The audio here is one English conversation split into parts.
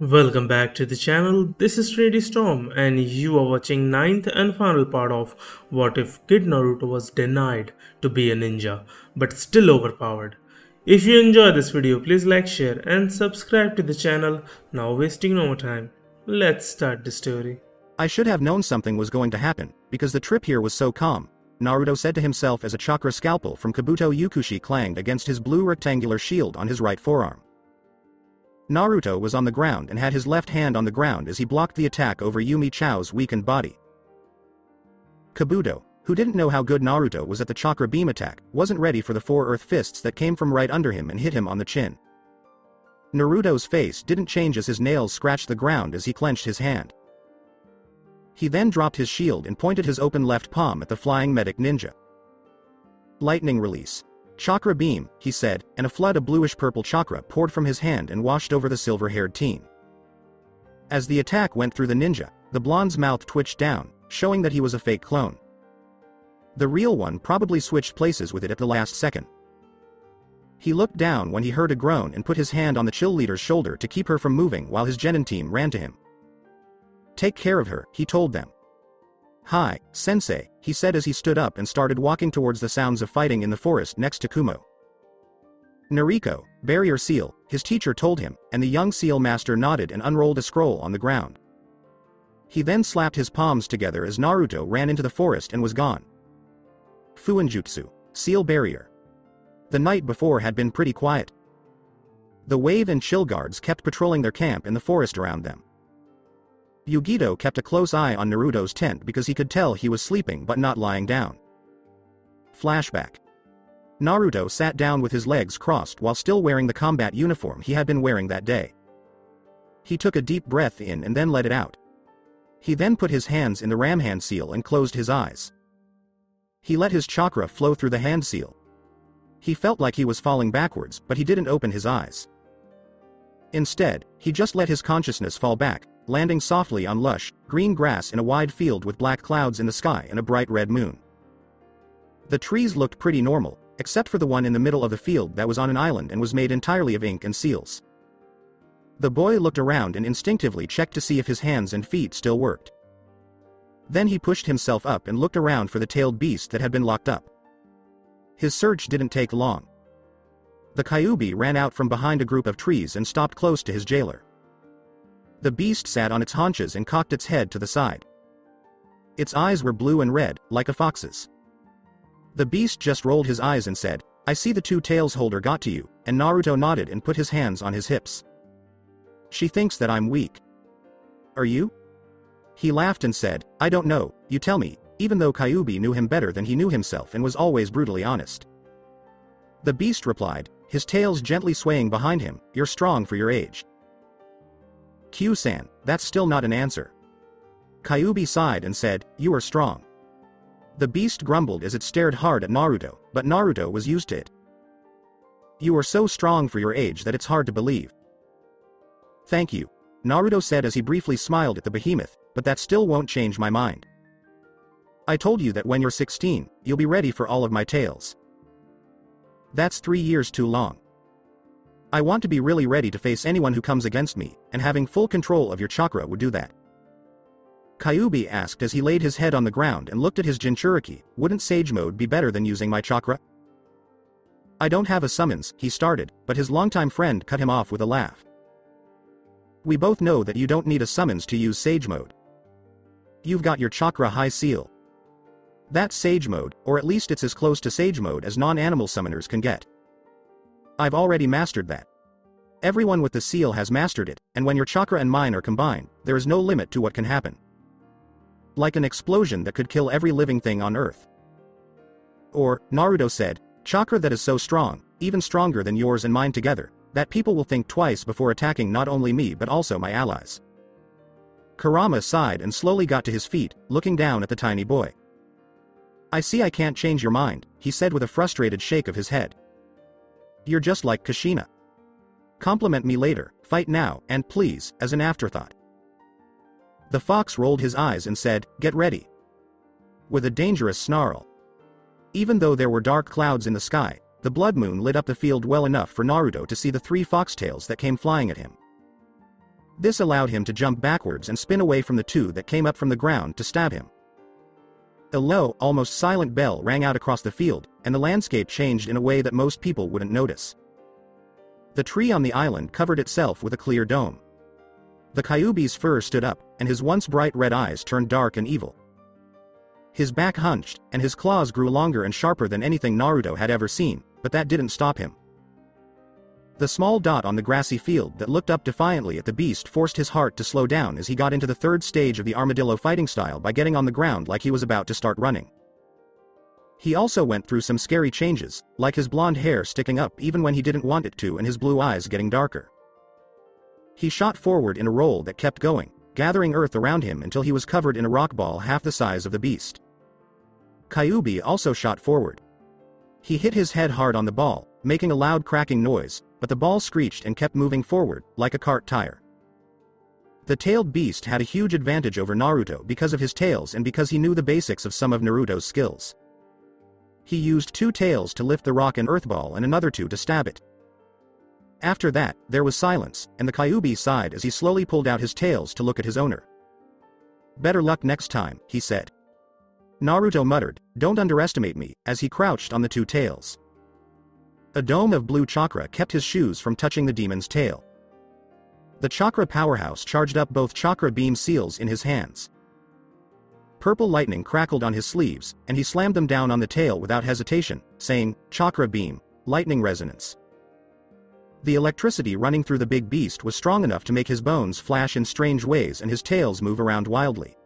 Welcome back to the channel. This is Trady Storm and you are watching 9th and final part of What If Kid Naruto was denied to be a ninja but still overpowered. If you enjoy this video, please like, share and subscribe to the channel. Now wasting no more time, let's start the story. I should have known something was going to happen because the trip here was so calm, Naruto said to himself as a chakra scalpel from Kabuto Yukushi clanged against his blue rectangular shield on his right forearm. Naruto was on the ground and had his left hand on the ground as he blocked the attack over Yumi Chao's weakened body. Kabuto, who didn't know how good Naruto was at the chakra beam attack, wasn't ready for the four earth fists that came from right under him and hit him on the chin. Naruto's face didn't change as his nails scratched the ground as he clenched his hand. He then dropped his shield and pointed his open left palm at the flying medic ninja. Lightning release. Chakra beam, he said, and a flood of bluish-purple chakra poured from his hand and washed over the silver-haired teen. As the attack went through the ninja, the blonde's mouth twitched down, showing that he was a fake clone. The real one probably switched places with it at the last second. He looked down when he heard a groan and put his hand on the chill leader's shoulder to keep her from moving while his genin team ran to him. Take care of her, he told them. Hi, Sensei, he said as he stood up and started walking towards the sounds of fighting in the forest next to Kumo. Nariko, barrier seal, his teacher told him, and the young seal master nodded and unrolled a scroll on the ground. He then slapped his palms together as Naruto ran into the forest and was gone. Fuinjutsu, seal barrier. The night before had been pretty quiet. The wave and chill guards kept patrolling their camp in the forest around them. Yugito kept a close eye on Naruto's tent because he could tell he was sleeping but not lying down. Flashback. Naruto sat down with his legs crossed while still wearing the combat uniform he had been wearing that day. He took a deep breath in and then let it out. He then put his hands in the ram hand seal and closed his eyes. He let his chakra flow through the hand seal. He felt like he was falling backwards, but he didn't open his eyes. Instead, he just let his consciousness fall back, landing softly on lush, green grass in a wide field with black clouds in the sky and a bright red moon. The trees looked pretty normal, except for the one in the middle of the field that was on an island and was made entirely of ink and seals. The boy looked around and instinctively checked to see if his hands and feet still worked. Then he pushed himself up and looked around for the tailed beast that had been locked up. His search didn't take long. The Kyuubi ran out from behind a group of trees and stopped close to his jailer. The beast sat on its haunches and cocked its head to the side. Its eyes were blue and red, like a fox's. The beast just rolled his eyes and said, "I see the two tails holder got to you," and Naruto nodded and put his hands on his hips. "She thinks that I'm weak. Are you?" He laughed and said, "I don't know, you tell me," even though Kyuubi knew him better than he knew himself and was always brutally honest. The beast replied, his tails gently swaying behind him, "You're strong for your age. Q-san, that's still not an answer." Kyuubi sighed and said, "You are strong." The beast grumbled as it stared hard at Naruto, but Naruto was used to it. "You are so strong for your age that it's hard to believe." "Thank you," Naruto said as he briefly smiled at the behemoth, "but that still won't change my mind. I told you that when you're 16, you'll be ready for all of my tails. That's 3 years too long. I want to be really ready to face anyone who comes against me, and having full control of your chakra would do that." Kyuubi asked as he laid his head on the ground and looked at his Jinchuriki, "Wouldn't sage mode be better than using my chakra?" "I don't have a summons," he started, but his longtime friend cut him off with a laugh. "We both know that you don't need a summons to use sage mode. You've got your chakra high seal. That's sage mode, or at least it's as close to sage mode as non-animal summoners can get. I've already mastered that. Everyone with the seal has mastered it, and when your chakra and mine are combined, there is no limit to what can happen. Like an explosion that could kill every living thing on Earth." "Or," Naruto said, "chakra that is so strong, even stronger than yours and mine together, that people will think twice before attacking not only me but also my allies." Kurama sighed and slowly got to his feet, looking down at the tiny boy. "I see I can't change your mind," he said with a frustrated shake of his head. "You're just like Kushina. Compliment me later, fight now, and please, as an afterthought." The fox rolled his eyes and said, "Get ready," with a dangerous snarl. Even though there were dark clouds in the sky, the blood moon lit up the field well enough for Naruto to see the three foxtails that came flying at him. This allowed him to jump backwards and spin away from the two that came up from the ground to stab him. A low, almost silent bell rang out across the field, and the landscape changed in a way that most people wouldn't notice. The tree on the island covered itself with a clear dome. The Kyuubi's fur stood up, and his once bright red eyes turned dark and evil. His back hunched, and his claws grew longer and sharper than anything Naruto had ever seen, but that didn't stop him. The small dot on the grassy field that looked up defiantly at the beast forced his heart to slow down as he got into the third stage of the armadillo fighting style by getting on the ground like he was about to start running. He also went through some scary changes, like his blonde hair sticking up even when he didn't want it to and his blue eyes getting darker. He shot forward in a roll that kept going, gathering earth around him until he was covered in a rock ball half the size of the beast. Kyuubi also shot forward. He hit his head hard on the ball, making a loud cracking noise, but the ball screeched and kept moving forward, like a cart tire. The tailed beast had a huge advantage over Naruto because of his tails and because he knew the basics of some of Naruto's skills. He used two tails to lift the rock and earth ball and another two to stab it. After that, there was silence, and the Kyuubi sighed as he slowly pulled out his tails to look at his owner. "Better luck next time," he said. Naruto muttered, "Don't underestimate me," as he crouched on the two tails. A dome of blue chakra kept his shoes from touching the demon's tail. The chakra powerhouse charged up both chakra beam seals in his hands. Purple lightning crackled on his sleeves, and he slammed them down on the tail without hesitation, saying, "Chakra beam, lightning resonance." The electricity running through the big beast was strong enough to make his bones flash in strange ways and his tails move around wildly.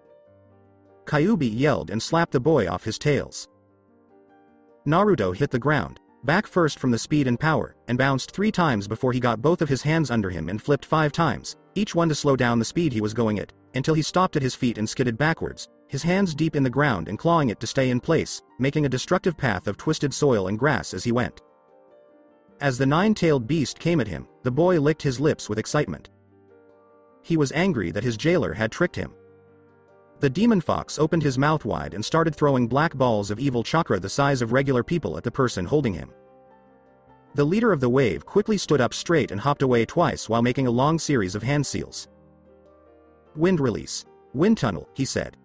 Kyuubi yelled and slapped the boy off his tails. Naruto hit the ground, back first from the speed and power, and bounced 3 times before he got both of his hands under him and flipped 5 times, each one to slow down the speed he was going at, until he stopped at his feet and skidded backwards, his hands deep in the ground and clawing it to stay in place, making a destructive path of twisted soil and grass as he went. As the 9-tailed beast came at him, the boy licked his lips with excitement. He was angry that his jailer had tricked him. The demon fox opened his mouth wide and started throwing black balls of evil chakra the size of regular people at the person holding him. The leader of the wave quickly stood up straight and hopped away twice while making a long series of hand seals. "Wind release. Wind tunnel," he said.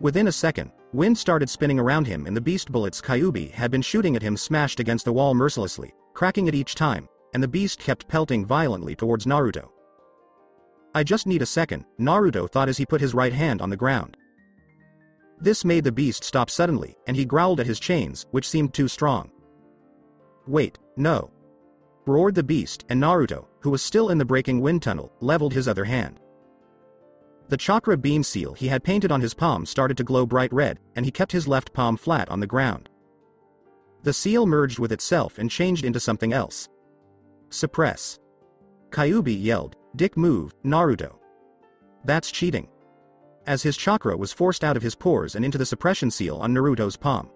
Within a second, wind started spinning around him and the beast bullets Kyuubi had been shooting at him smashed against the wall mercilessly, cracking it each time, and the beast kept pelting violently towards Naruto. "I just need a second," Naruto thought as he put his right hand on the ground. This made the beast stop suddenly, and he growled at his chains, which seemed too strong. "Wait, no!" roared the beast, and Naruto, who was still in the breaking wind tunnel, leveled his other hand. The chakra beam seal he had painted on his palm started to glow bright red, and he kept his left palm flat on the ground. The seal merged with itself and changed into something else. "Suppress!" Kyuubi yelled. "Dick move, Naruto. That's cheating." As his chakra was forced out of his pores and into the suppression seal on Naruto's palm.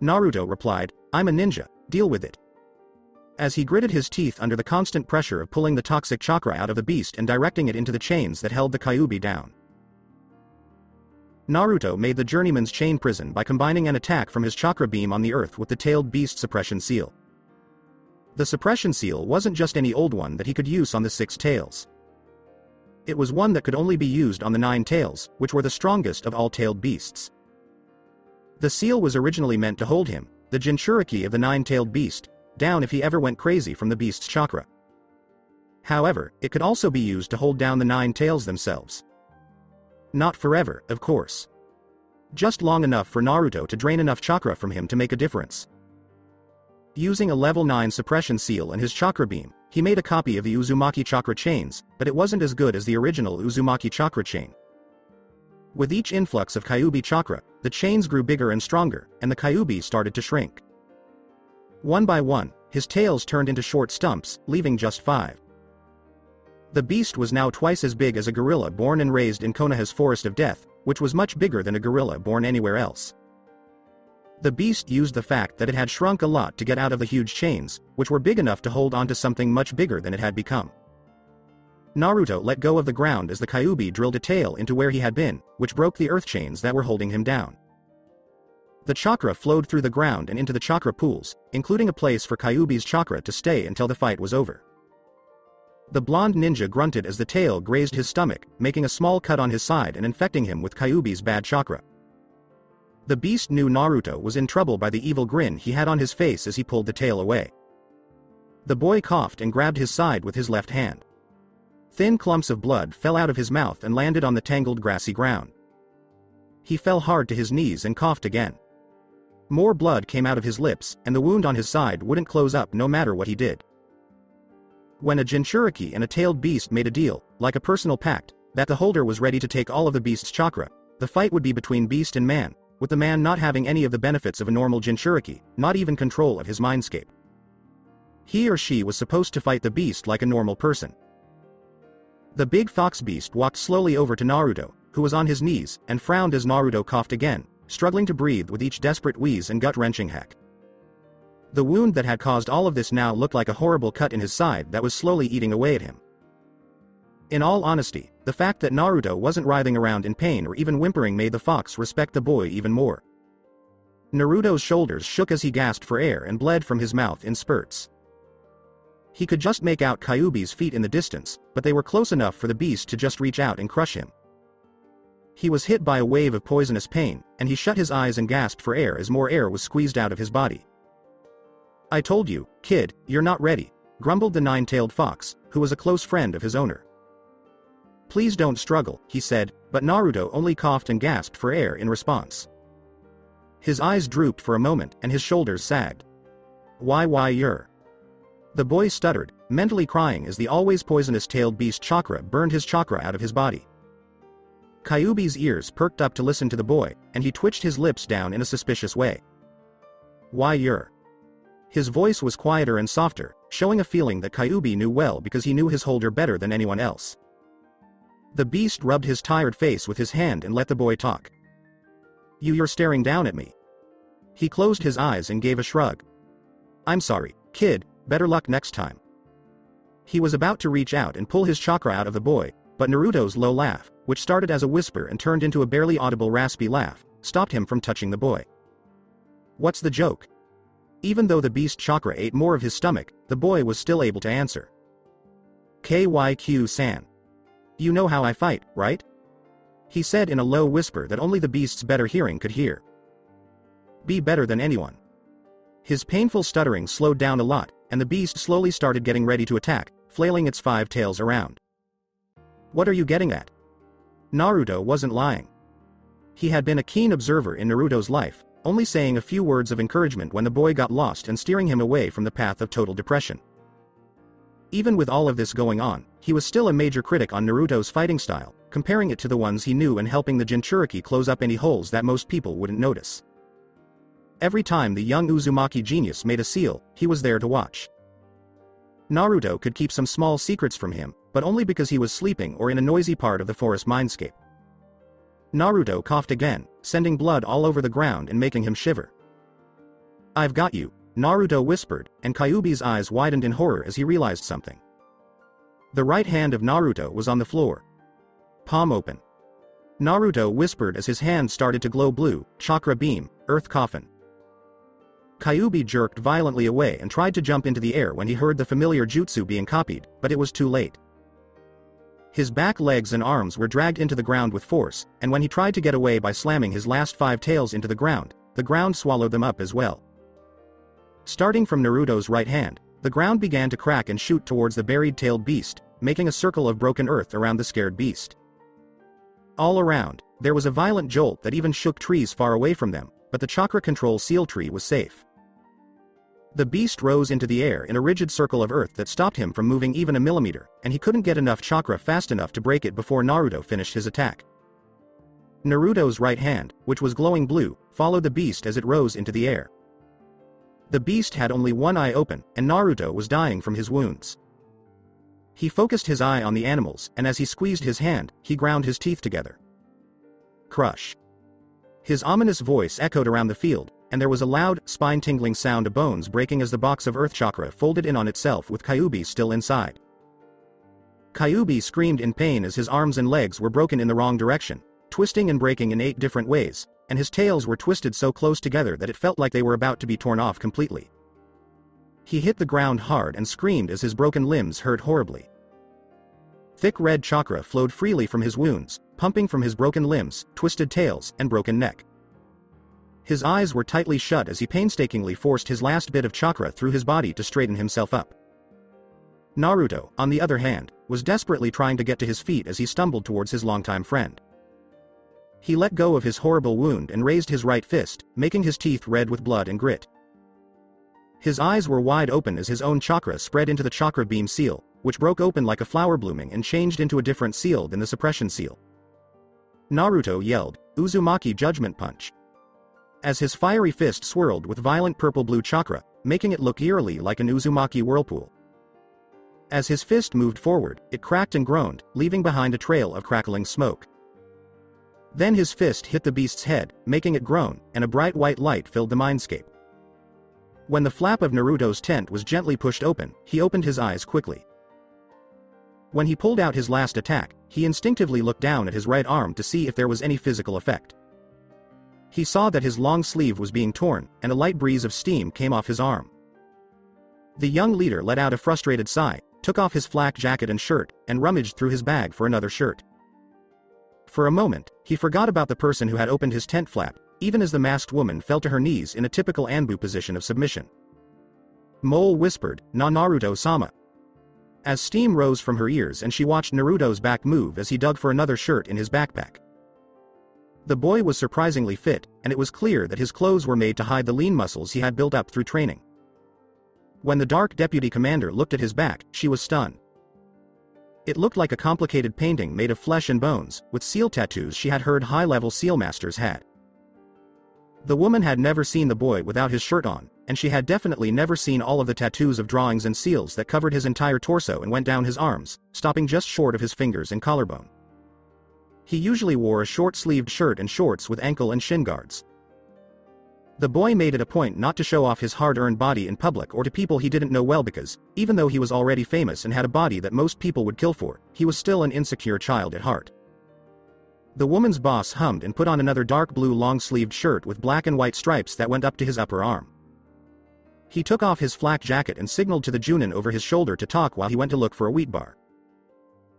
Naruto replied, "I'm a ninja, deal with it." As he gritted his teeth under the constant pressure of pulling the toxic chakra out of the beast and directing it into the chains that held the Kyuubi down. Naruto made the journeyman's chain prison by combining an attack from his chakra beam on the earth with the tailed beast suppression seal. The suppression seal wasn't just any old one that he could use on the 6 tails. It was one that could only be used on the 9 tails, which were the strongest of all tailed beasts. The seal was originally meant to hold him, the Jinchuriki of the 9-tailed beast, down if he ever went crazy from the beast's chakra. However, it could also be used to hold down the 9 tails themselves. Not forever, of course. Just long enough for Naruto to drain enough chakra from him to make a difference. Using a level 9 suppression seal and his chakra beam, he made a copy of the Uzumaki chakra chains, but it wasn't as good as the original Uzumaki chakra chain. With each influx of Kyuubi chakra, the chains grew bigger and stronger, and the Kyuubi started to shrink. One by one, his tails turned into short stumps, leaving just 5. The beast was now twice as big as a gorilla born and raised in Konoha's Forest of Death, which was much bigger than a gorilla born anywhere else. The beast used the fact that it had shrunk a lot to get out of the huge chains, which were big enough to hold onto something much bigger than it had become. Naruto let go of the ground as the Kyuubi drilled a tail into where he had been, which broke the earth chains that were holding him down. The chakra flowed through the ground and into the chakra pools, including a place for Kyuubi's chakra to stay until the fight was over. The blonde ninja grunted as the tail grazed his stomach, making a small cut on his side and infecting him with Kyuubi's bad chakra. The beast knew Naruto was in trouble by the evil grin he had on his face as he pulled the tail away. The boy coughed and grabbed his side with his left hand. Thin clumps of blood fell out of his mouth and landed on the tangled grassy ground. He fell hard to his knees and coughed again. More blood came out of his lips, and the wound on his side wouldn't close up no matter what he did. When a Jinchuriki and a tailed beast made a deal, like a personal pact, that the holder was ready to take all of the beast's chakra, the fight would be between beast and man, with the man not having any of the benefits of a normal Jinchuriki, not even control of his mindscape. He or she was supposed to fight the beast like a normal person. The big fox beast walked slowly over to Naruto, who was on his knees, and frowned as Naruto coughed again, struggling to breathe with each desperate wheeze and gut-wrenching hack. The wound that had caused all of this now looked like a horrible cut in his side that was slowly eating away at him. In all honesty, the fact that Naruto wasn't writhing around in pain or even whimpering made the fox respect the boy even more. Naruto's shoulders shook as he gasped for air and bled from his mouth in spurts. He could just make out Kyuubi's feet in the distance, but they were close enough for the beast to just reach out and crush him. He was hit by a wave of poisonous pain, and he shut his eyes and gasped for air as more air was squeezed out of his body. "I told you, kid, you're not ready," grumbled the nine-tailed fox, who was a close friend of his owner. "Please don't struggle," he said, but Naruto only coughed and gasped for air in response. His eyes drooped for a moment, and his shoulders sagged. Why you're... The boy stuttered, mentally crying as the always poisonous tailed beast chakra burned his chakra out of his body. Kyuubi's ears perked up to listen to the boy, and he twitched his lips down in a suspicious way. "Why you're... His voice was quieter and softer, showing a feeling that Kyuubi knew well because he knew his holder better than anyone else. The beast rubbed his tired face with his hand and let the boy talk. You're staring down at me." He closed his eyes and gave a shrug. "I'm sorry, kid, better luck next time." He was about to reach out and pull his chakra out of the boy, but Naruto's low laugh, which started as a whisper and turned into a barely audible raspy laugh, stopped him from touching the boy. "What's the joke?" Even though the beast chakra ate more of his stomach, the boy was still able to answer. "Kyuubi-san. You know how I fight, right?" he said in a low whisper that only the beast's better hearing could hear. "Be better than anyone." His painful stuttering slowed down a lot, and the beast slowly started getting ready to attack, flailing its five tails around. "What are you getting at?" Naruto wasn't lying. He had been a keen observer in Naruto's life, only saying a few words of encouragement when the boy got lost and steering him away from the path of total depression. Even with all of this going on, he was still a major critic on Naruto's fighting style, comparing it to the ones he knew and helping the Jinchuriki close up any holes that most people wouldn't notice. Every time the young Uzumaki genius made a seal, he was there to watch. Naruto could keep some small secrets from him, but only because he was sleeping or in a noisy part of the forest mindscape. Naruto coughed again, sending blood all over the ground and making him shiver. "I've got you," Naruto whispered, and Kyuubi's eyes widened in horror as he realized something. The right hand of Naruto was on the floor. "Palm open," Naruto whispered as his hand started to glow blue, chakra beam, earth coffin. Kyuubi jerked violently away and tried to jump into the air when he heard the familiar jutsu being copied, but it was too late. His back legs and arms were dragged into the ground with force, and when he tried to get away by slamming his last five tails into the ground swallowed them up as well. Starting from Naruto's right hand, the ground began to crack and shoot towards the buried tailed beast, making a circle of broken earth around the scared beast. All around, there was a violent jolt that even shook trees far away from them, but the chakra control seal tree was safe. The beast rose into the air in a rigid circle of earth that stopped him from moving even a millimeter, and he couldn't get enough chakra fast enough to break it before Naruto finished his attack. Naruto's right hand, which was glowing blue, followed the beast as it rose into the air. The beast had only one eye open, and Naruto was dying from his wounds. He focused his eye on the animals, and as he squeezed his hand, he ground his teeth together. "Crush." His ominous voice echoed around the field, and there was a loud, spine-tingling sound of bones breaking as the box of earth chakra folded in on itself with Kyuubi still inside. Kyuubi screamed in pain as his arms and legs were broken in the wrong direction, twisting and breaking in 8 different ways, and his tails were twisted so close together that it felt like they were about to be torn off completely. He hit the ground hard and screamed as his broken limbs hurt horribly. Thick red chakra flowed freely from his wounds, pumping from his broken limbs, twisted tails, and broken neck. His eyes were tightly shut as he painstakingly forced his last bit of chakra through his body to straighten himself up. Naruto, on the other hand, was desperately trying to get to his feet as he stumbled towards his longtime friend. He let go of his horrible wound and raised his right fist, making his teeth red with blood and grit. His eyes were wide open as his own chakra spread into the chakra beam seal, which broke open like a flower blooming and changed into a different seal than the suppression seal. Naruto yelled, "Uzumaki Judgment Punch!" as his fiery fist swirled with violent purple-blue chakra, making it look eerily like an Uzumaki whirlpool. As his fist moved forward, it cracked and groaned, leaving behind a trail of crackling smoke. Then his fist hit the beast's head, making it groan, and a bright white light filled the mindscape. When the flap of Naruto's tent was gently pushed open, he opened his eyes quickly. When he pulled out his last attack, he instinctively looked down at his right arm to see if there was any physical effect. He saw that his long sleeve was being torn, and a light breeze of steam came off his arm. The young leader let out a frustrated sigh, took off his flak jacket and shirt, and rummaged through his bag for another shirt. For a moment, he forgot about the person who had opened his tent flap, even as the masked woman fell to her knees in a typical Anbu position of submission. Mole whispered, "Naruto-sama," as steam rose from her ears and she watched Naruto's back move as he dug for another shirt in his backpack. The boy was surprisingly fit, and it was clear that his clothes were made to hide the lean muscles he had built up through training. When the dark deputy commander looked at his back, she was stunned. It looked like a complicated painting made of flesh and bones, with seal tattoos she had heard high-level seal masters had. The woman had never seen the boy without his shirt on, and she had definitely never seen all of the tattoos of drawings and seals that covered his entire torso and went down his arms, stopping just short of his fingers and collarbone. He usually wore a short-sleeved shirt and shorts with ankle and shin guards. The boy made it a point not to show off his hard-earned body in public or to people he didn't know well because, even though he was already famous and had a body that most people would kill for, he was still an insecure child at heart. The woman's boss hummed and put on another dark blue long-sleeved shirt with black and white stripes that went up to his upper arm. He took off his flak jacket and signaled to the Junin over his shoulder to talk while he went to look for a wheat bar.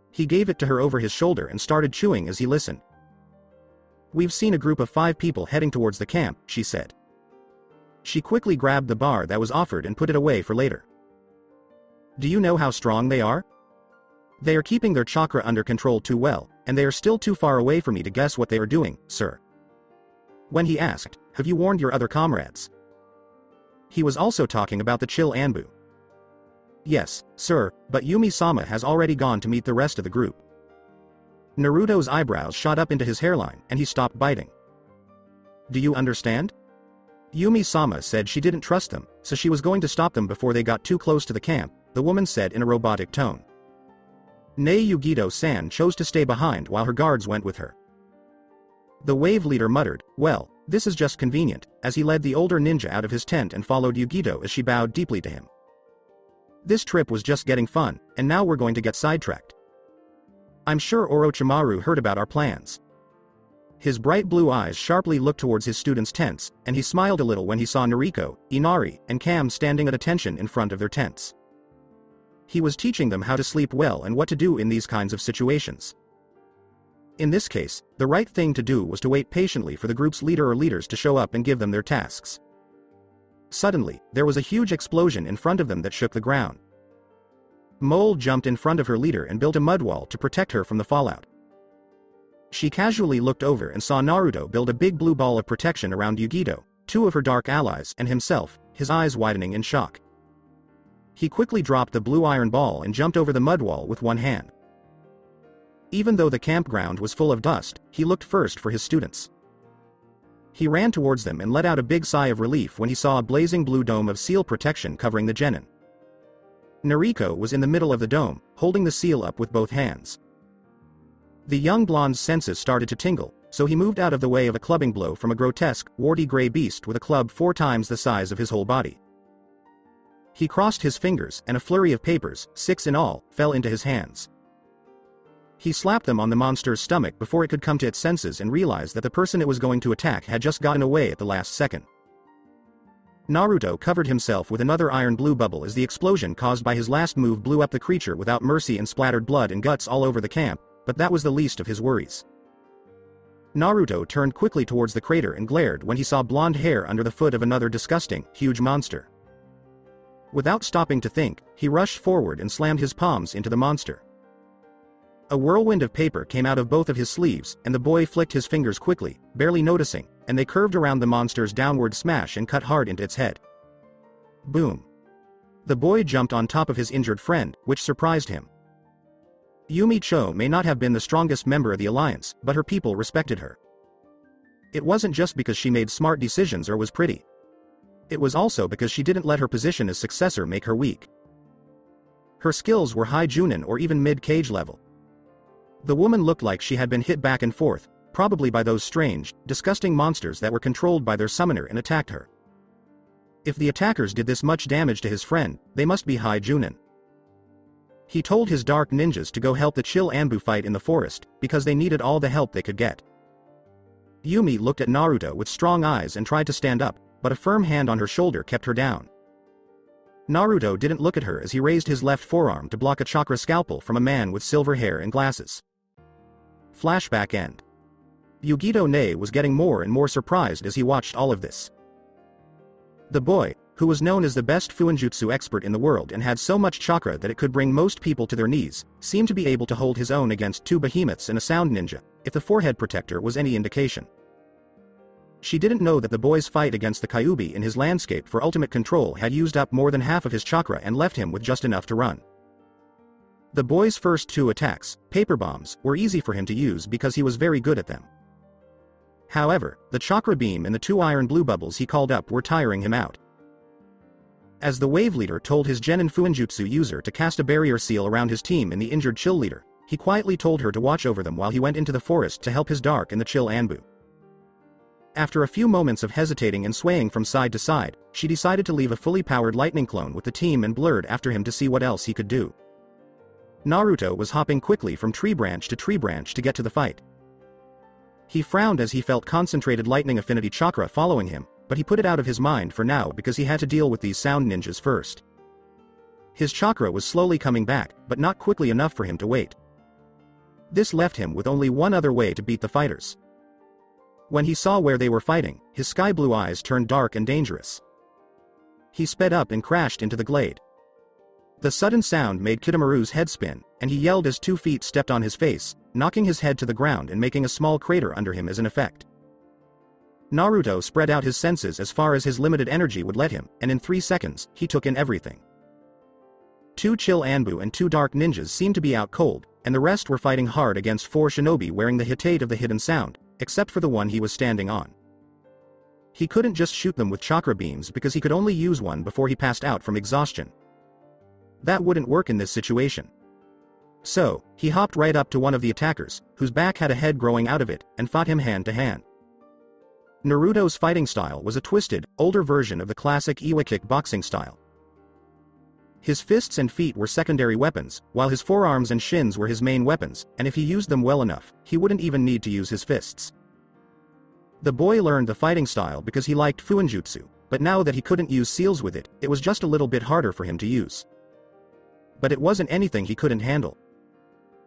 He gave it to her over his shoulder and started chewing as he listened. "We've seen a group of 5 people heading towards the camp," she said. She quickly grabbed the bar that was offered and put it away for later. "Do you know how strong they are? They are keeping their chakra under control too well, and they are still too far away for me to guess what they are doing, sir." When he asked, "Have you warned your other comrades?" he was also talking about the chill Anbu. "Yes, sir, but Yumi-sama has already gone to meet the rest of the group." Naruto's eyebrows shot up into his hairline, and he stopped biting. "Do you understand? Yumi-sama said she didn't trust them, so she was going to stop them before they got too close to the camp," the woman said in a robotic tone. Nei Yugido-san chose to stay behind while her guards went with her. The wave leader muttered, "Well, this is just convenient," as he led the older ninja out of his tent and followed Yugido as she bowed deeply to him. "This trip was just getting fun, and now we're going to get sidetracked. I'm sure Orochimaru heard about our plans." His bright blue eyes sharply looked towards his students' tents, and he smiled a little when he saw Noriko, Inari, and Cam standing at attention in front of their tents. He was teaching them how to sleep well and what to do in these kinds of situations. In this case, the right thing to do was to wait patiently for the group's leader or leaders to show up and give them their tasks. Suddenly, there was a huge explosion in front of them that shook the ground. Mole jumped in front of her leader and built a mud wall to protect her from the fallout. She casually looked over and saw Naruto build a big blue ball of protection around Yugido, 2 of her dark allies, and himself, his eyes widening in shock. He quickly dropped the blue iron ball and jumped over the mud wall with one hand. Even though the campground was full of dust, he looked first for his students. He ran towards them and let out a big sigh of relief when he saw a blazing blue dome of seal protection covering the genin. Noriko was in the middle of the dome, holding the seal up with both hands. The young blonde's senses started to tingle, so he moved out of the way of a clubbing blow from a grotesque, warty gray beast with a club 4 times the size of his whole body. He crossed hhis fingers, and a flurry of papers, 6 in all, fell into his hands. He slapped them on the monster's stomach before it could come to its senses and realize that the person it was going to attack had just gotten away at the last second. Naruto covered himself with another iron blue bubble as the explosion caused by his last move blew up the creature without mercy and splattered blood and guts all over the camp, but that was the least of his worries. Naruto turned quickly towards the crater and glared when he saw blonde hair under the foot of another disgusting, huge monster. Without stopping to think, he rushed forward and slammed his palms into the monster. A whirlwind of paper came out of both of his sleeves, and the boy flicked his fingers quickly, barely noticing, and they curved around the monster's downward smash and cut hard into its head. Boom! The boy jumped on top of his injured friend, which surprised him. Yumi Cho may not have been the strongest member of the Alliance, but her people respected her. It wasn't just because she made smart decisions or was pretty. It was also because she didn't let her position as successor make her weak. Her skills were high Junin or even mid-cage level. The woman looked like she had been hit back and forth, probably by those strange, disgusting monsters that were controlled by their summoner and attacked her. If the attackers did this much damage to his friend, they must be high Junin. He told his dark ninjas to go help the Chill Anbu fight in the forest, because they needed all the help they could get. Yumi looked at Naruto with strong eyes and tried to stand up, but a firm hand on her shoulder kept her down. Naruto didn't look at her as he raised his left forearm to block a chakra scalpel from a man with silver hair and glasses. Flashback end. Yugito Nei was getting more and more surprised as he watched all of this. The boy, who was known as the best Fuinjutsu expert in the world and had so much chakra that it could bring most people to their knees, seemed to be able to hold his own against two behemoths and a sound ninja, if the forehead protector was any indication. She didn't know that the boy's fight against the Kyuubi in his landscape for ultimate control had used up more than half of his chakra and left him with just enough to run. The boy's first two attacks, paper bombs, were easy for him to use because he was very good at them. However, the chakra beam and the two iron blue bubbles he called up were tiring him out. As the wave leader told his Genin Fuinjutsu user to cast a barrier seal around his team and the injured Chill leader, he quietly told her to watch over them while he went into the forest to help his Dark and the Chill Anbu. After a few moments of hesitating and swaying from side to side, she decided to leave a fully powered lightning clone with the team and blurred after him to see what else he could do. Naruto was hopping quickly from tree branch to get to the fight. He frowned as he felt concentrated lightning affinity chakra following him, but he put it out of his mind for now because he had to deal with these sound ninjas first. His chakra was slowly coming back, but not quickly enough for him to wait. This left him with only one other way to beat the fighters. When he saw where they were fighting, his sky blue eyes turned dark and dangerous. He sped up and crashed into the glade. The sudden sound made Kitamaru's head spin, and he yelled as 2 feet stepped on his face, knocking his head to the ground and making a small crater under him as an effect. Naruto spread out his senses as far as his limited energy would let him, and in 3 seconds, he took in everything. Two Chill Anbu and two Dark Ninjas seemed to be out cold, and the rest were fighting hard against 4 shinobi wearing the Hitate of the Hidden Sound, except for the one he was standing on. He couldn't just shoot them with chakra beams because he could only use one before he passed out from exhaustion. That wouldn't work in this situation. So, he hopped right up to one of the attackers, whose back had a head growing out of it, and fought him hand to hand. Naruto's fighting style was a twisted, older version of the classic Iwa kick boxing style. His fists and feet were secondary weapons, while his forearms and shins were his main weapons, and if he used them well enough, he wouldn't even need to use his fists. The boy learned the fighting style because he liked Fuinjutsu, but now that he couldn't use seals with it, it was just a little bit harder for him to use. But it wasn't anything he couldn't handle.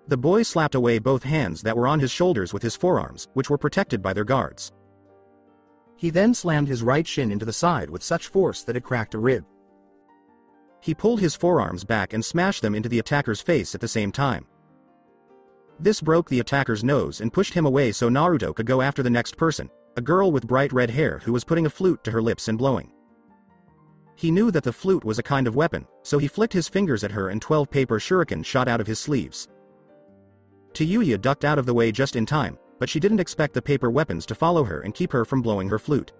The boy slapped away both hands that were on his shoulders with his forearms, which were protected by their guards. He then slammed his right shin into the side with such force that it cracked a rib. He pulled his forearms back and smashed them into the attacker's face at the same time. This broke the attacker's nose and pushed him away so Naruto could go after the next person, a girl with bright red hair who was putting a flute to her lips and blowing. He knew that the flute was a kind of weapon, so he flicked his fingers at her and 12 paper shuriken shot out of his sleeves. Tayuya ducked out of the way just in time, but she didn't expect the paper weapons to follow her and keep her from blowing her flute.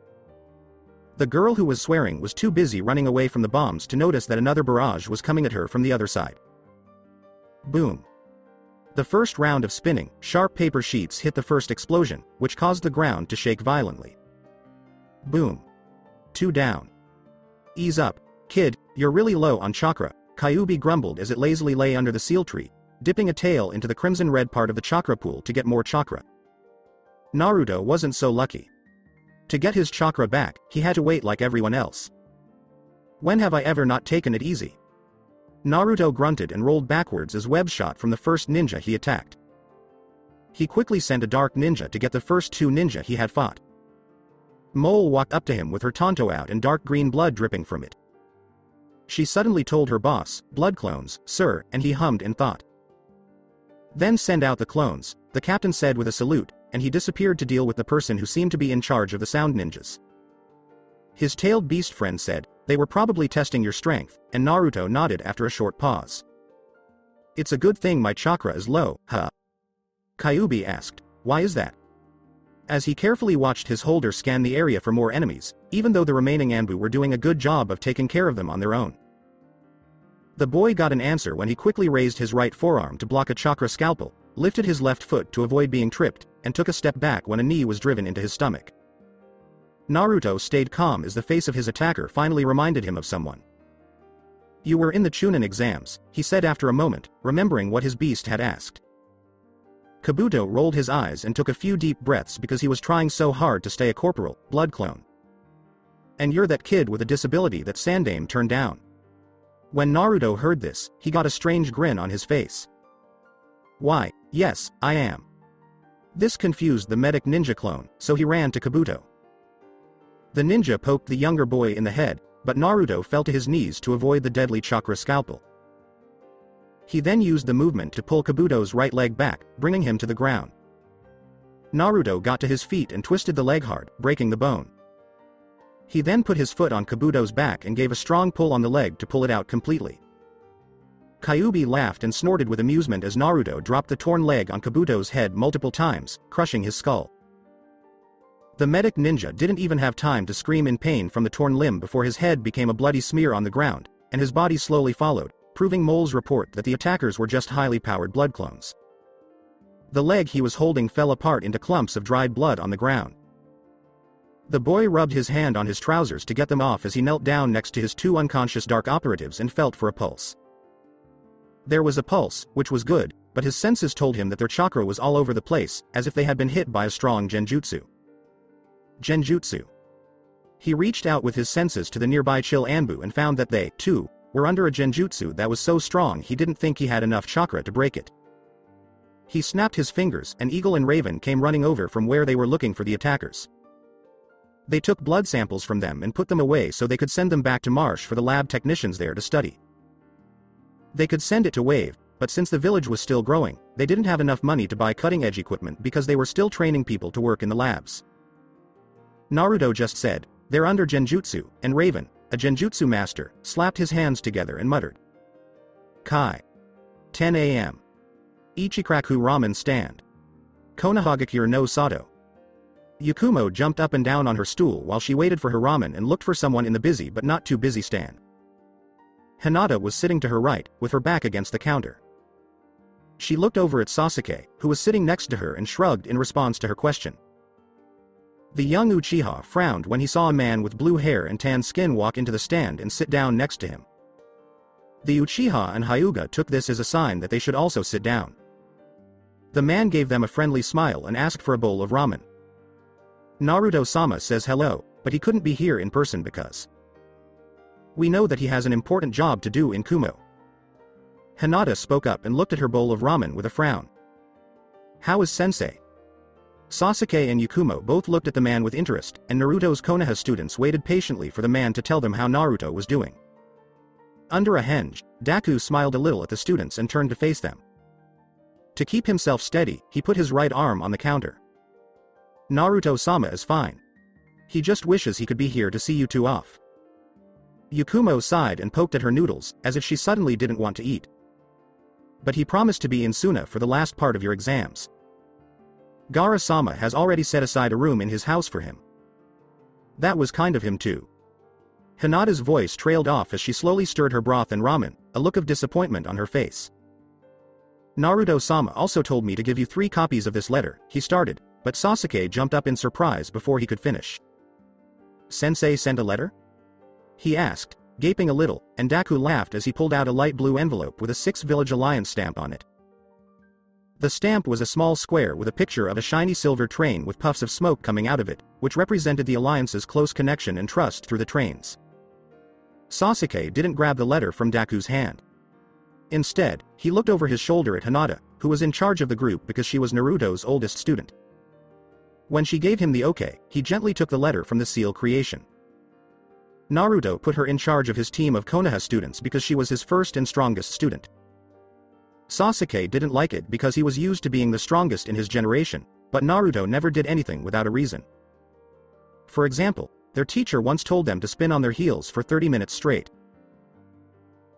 The girl who was swearing was too busy running away from the bombs to notice that another barrage was coming at her from the other side. Boom. The first round of spinning, sharp paper sheets hit the first explosion, which caused the ground to shake violently. Boom. 2 down. Ease up, kid, you're really low on chakra, Kyuubi grumbled as it lazily lay under the seal tree, dipping a tail into the crimson-red part of the chakra pool to get more chakra. Naruto wasn't so lucky. To get his chakra back, he had to wait like everyone else. When have I ever not taken it easy? Naruto grunted and rolled backwards as Webb shot from the first ninja he attacked. He quickly sent a dark ninja to get the first two ninja he had fought. Mole walked up to him with her tanto out and dark green blood dripping from it. She suddenly told her boss, blood clones, sir, and he hummed and thought. Then send out the clones, the captain said with a salute, and he disappeared to deal with the person who seemed to be in charge of the sound ninjas. His tailed beast friend said, they were probably testing your strength, and Naruto nodded after a short pause. It's a good thing my chakra is low, huh? Kyuubi asked, why is that? As he carefully watched his holder scan the area for more enemies, even though the remaining Anbu were doing a good job of taking care of them on their own. The boy got an answer when he quickly raised his right forearm to block a chakra scalpel, lifted his left foot to avoid being tripped, and took a step back when a knee was driven into his stomach. Naruto stayed calm as the face of his attacker finally reminded him of someone. You were in the Chunin exams, he said after a moment, remembering what his beast had asked. Kabuto rolled his eyes and took a few deep breaths because he was trying so hard to stay a corporal, blood clone. And you're that kid with a disability that Sandame turned down. When Naruto heard this, he got a strange grin on his face. Why, yes, I am. This confused the medic ninja clone, so he ran to Kabuto. The ninja poked the younger boy in the head, but Naruto fell to his knees to avoid the deadly chakra scalpel. He then used the movement to pull Kabuto's right leg back, bringing him to the ground. Naruto got to his feet and twisted the leg hard, breaking the bone. He then put his foot on Kabuto's back and gave a strong pull on the leg to pull it out completely. Kyuubi laughed and snorted with amusement as Naruto dropped the torn leg on Kabuto's head multiple times, crushing his skull. The medic ninja didn't even have time to scream in pain from the torn limb before his head became a bloody smear on the ground, and his body slowly followed, proving Mole's report that the attackers were just highly powered blood clones. The leg he was holding fell apart into clumps of dried blood on the ground. The boy rubbed his hand on his trousers to get them off as he knelt down next to his two unconscious dark operatives and felt for a pulse. There was a pulse, which was good, but his senses told him that their chakra was all over the place, as if they had been hit by a strong genjutsu. Genjutsu. He reached out with his senses to the nearby chill Anbu and found that they, too, were under a genjutsu that was so strong he didn't think he had enough chakra to break it. He snapped his fingers and Eagle and Raven came running over from where they were looking for the attackers. They took blood samples from them and put them away so they could send them back to Marsh for the lab technicians there to study. They could send it to Wave, but since the village was still growing, they didn't have enough money to buy cutting-edge equipment because they were still training people to work in the labs. Naruto just said, they're under genjutsu, and Raven, a genjutsu master, slapped his hands together and muttered. Kai. 10 a.m. Ichikraku Ramen Stand. Konohagakure no Sato. Yakumo jumped up and down on her stool while she waited for her ramen and looked for someone in the busy but not too busy stand. Hinata was sitting to her right, with her back against the counter. She looked over at Sasuke, who was sitting next to her and shrugged in response to her question. The young Uchiha frowned when he saw a man with blue hair and tan skin walk into the stand and sit down next to him. The Uchiha and Hyuga took this as a sign that they should also sit down. The man gave them a friendly smile and asked for a bowl of ramen. Naruto-sama says hello, but he couldn't be here in person because we know that he has an important job to do in Kumo. Hinata spoke up and looked at her bowl of ramen with a frown. How is sensei? Sasuke and Yakumo both looked at the man with interest, and Naruto's Konoha students waited patiently for the man to tell them how Naruto was doing. Under a henge, Deku smiled a little at the students and turned to face them. To keep himself steady, he put his right arm on the counter. Naruto-sama is fine. He just wishes he could be here to see you two off. Yakumo sighed and poked at her noodles, as if she suddenly didn't want to eat. But he promised to be in Suna for the last part of your exams. Gaara-sama has already set aside a room in his house for him. That was kind of him too. Hinata's voice trailed off as she slowly stirred her broth and ramen, a look of disappointment on her face. Naruto-sama also told me to give you 3 copies of this letter, he started, but Sasuke jumped up in surprise before he could finish. Sensei sent a letter? He asked, gaping a little, and Deku laughed as he pulled out a light blue envelope with a 6 Village Alliance stamp on it. The stamp was a small square with a picture of a shiny silver train with puffs of smoke coming out of it, which represented the Alliance's close connection and trust through the trains. Sasuke didn't grab the letter from Daku's hand. Instead, he looked over his shoulder at Hinata, who was in charge of the group because she was Naruto's oldest student. When she gave him the okay, he gently took the letter from the seal creation. Naruto put her in charge of his team of Konoha students because she was his first and strongest student. Sasuke didn't like it because he was used to being the strongest in his generation, but Naruto never did anything without a reason. For example, their teacher once told them to spin on their heels for 30 minutes straight.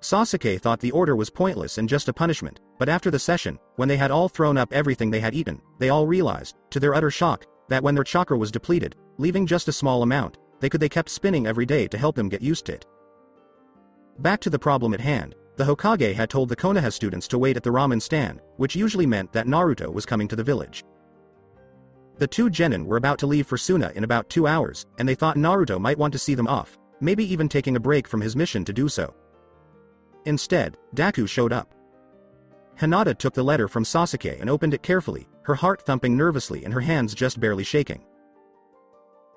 Sasuke thought the order was pointless and just a punishment, but after the session, when they had all thrown up everything they had eaten, they all realized, to their utter shock, that when their chakra was depleted, leaving just a small amount, they kept spinning every day to help them get used to it. Back to the problem at hand, the Hokage had told the Konoha students to wait at the ramen stand, which usually meant that Naruto was coming to the village. The two genin were about to leave for Suna in about 2 hours, and they thought Naruto might want to see them off, maybe even taking a break from his mission to do so. Instead, Daku showed up. Hinata took the letter from Sasuke and opened it carefully, her heart thumping nervously and her hands just barely shaking.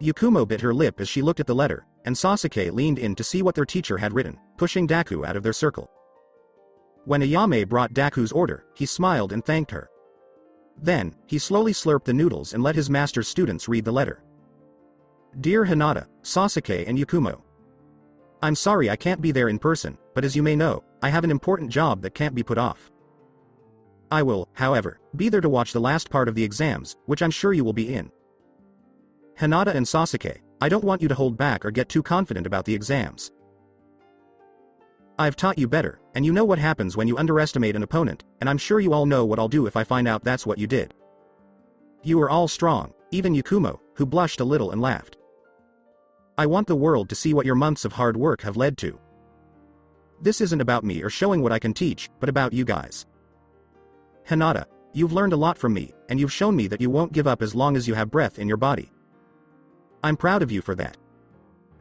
Yukumo bit her lip as she looked at the letter, and Sasuke leaned in to see what their teacher had written, pushing Daku out of their circle. When Ayame brought Daku's order, he smiled and thanked her. Then, he slowly slurped the noodles and let his master's students read the letter. Dear Hinata, Sasuke and Yukumo. I'm sorry I can't be there in person, but as you may know, I have an important job that can't be put off. I will, however, be there to watch the last part of the exams, which I'm sure you will be in. Hinata and Sasuke, I don't want you to hold back or get too confident about the exams. I've taught you better, and you know what happens when you underestimate an opponent, and I'm sure you all know what I'll do if I find out that's what you did. You are all strong, even Yukumo, who blushed a little and laughed. I want the world to see what your months of hard work have led to. This isn't about me or showing what I can teach, but about you guys. Hinata, you've learned a lot from me, and you've shown me that you won't give up as long as you have breath in your body. I'm proud of you for that.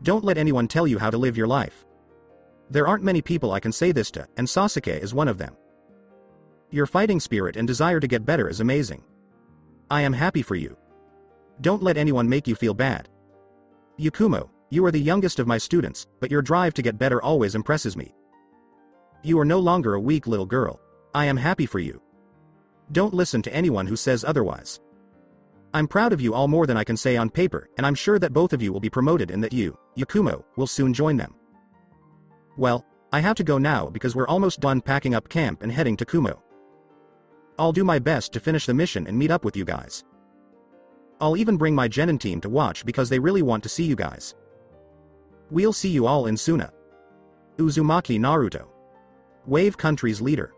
Don't let anyone tell you how to live your life. There aren't many people I can say this to, and Sasuke is one of them. Your fighting spirit and desire to get better is amazing. I am happy for you. Don't let anyone make you feel bad. Yukumo, you are the youngest of my students, but your drive to get better always impresses me. You are no longer a weak little girl. I am happy for you. Don't listen to anyone who says otherwise. I'm proud of you all more than I can say on paper, and I'm sure that both of you will be promoted and that you, Yukumo, will soon join them. Well, I have to go now because we're almost done packing up camp and heading to Kumo. I'll do my best to finish the mission and meet up with you guys. I'll even bring my genin team to watch because they really want to see you guys. We'll see you all in Suna. Uzumaki Naruto. Wave Country's leader.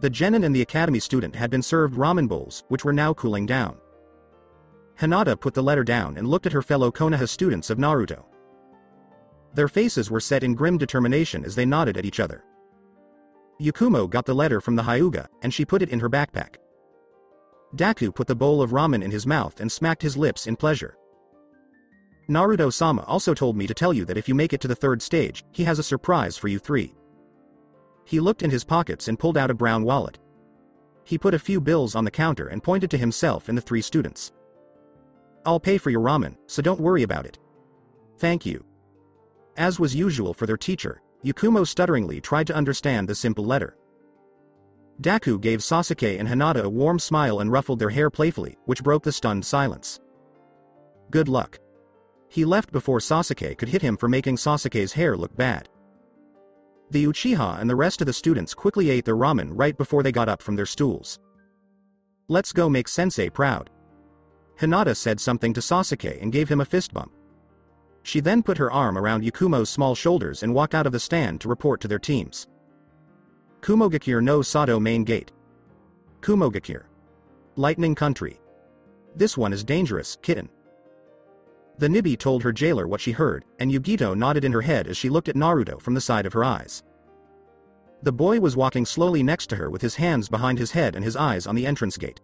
The genin and the academy student had been served ramen bowls, which were now cooling down. Hinata put the letter down and looked at her fellow Konoha students of Naruto. Their faces were set in grim determination as they nodded at each other. Yukumo got the letter from the Hyuga, and she put it in her backpack. Daku put the bowl of ramen in his mouth and smacked his lips in pleasure. Naruto-sama also told me to tell you that if you make it to the third stage, he has a surprise for you three. He looked in his pockets and pulled out a brown wallet. He put a few bills on the counter and pointed to himself and the three students. I'll pay for your ramen, so don't worry about it. Thank you. As was usual for their teacher, Yukumo stutteringly tried to understand the simple letter. Daku gave Sasuke and Hinata a warm smile and ruffled their hair playfully, which broke the stunned silence. Good luck. He left before Sasuke could hit him for making Sasuke's hair look bad. The Uchiha and the rest of the students quickly ate their ramen right before they got up from their stools. Let's go make Sensei proud. Hinata said something to Sasuke and gave him a fist bump. She then put her arm around Yukumo's small shoulders and walked out of the stand to report to their teams. Kumogakure no Sado Main Gate. Kumogakure. Lightning Country. This one is dangerous, kitten. The Nibi told her jailer what she heard, and Yugito nodded in her head as she looked at Naruto from the side of her eyes. The boy was walking slowly next to her with his hands behind his head and his eyes on the entrance gate.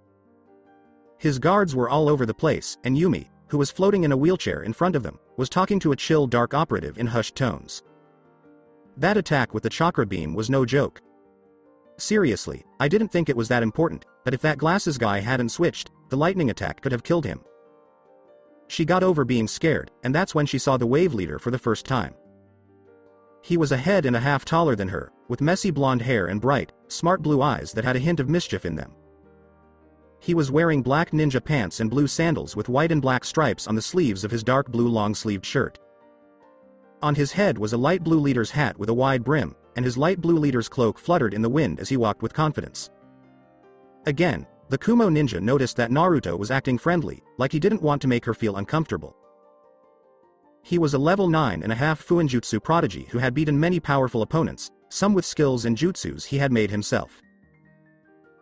His guards were all over the place, and Yumi, who was floating in a wheelchair in front of them, was talking to a chill dark operative in hushed tones. That attack with the chakra beam was no joke. Seriously, I didn't think it was that important, but if that glasses guy hadn't switched, the lightning attack could have killed him. She got over being scared, and that's when she saw the wave leader for the first time. He was a head and a half taller than her, with messy blonde hair and bright, smart blue eyes that had a hint of mischief in them. He was wearing black ninja pants and blue sandals with white and black stripes on the sleeves of his dark blue long-sleeved shirt. On his head was a light blue leader's hat with a wide brim, and his light blue leader's cloak fluttered in the wind as he walked with confidence. Again, the Kumo ninja noticed that Naruto was acting friendly, like he didn't want to make her feel uncomfortable. He was a level 9.5 Fuinjutsu prodigy who had beaten many powerful opponents, some with skills and jutsus he had made himself.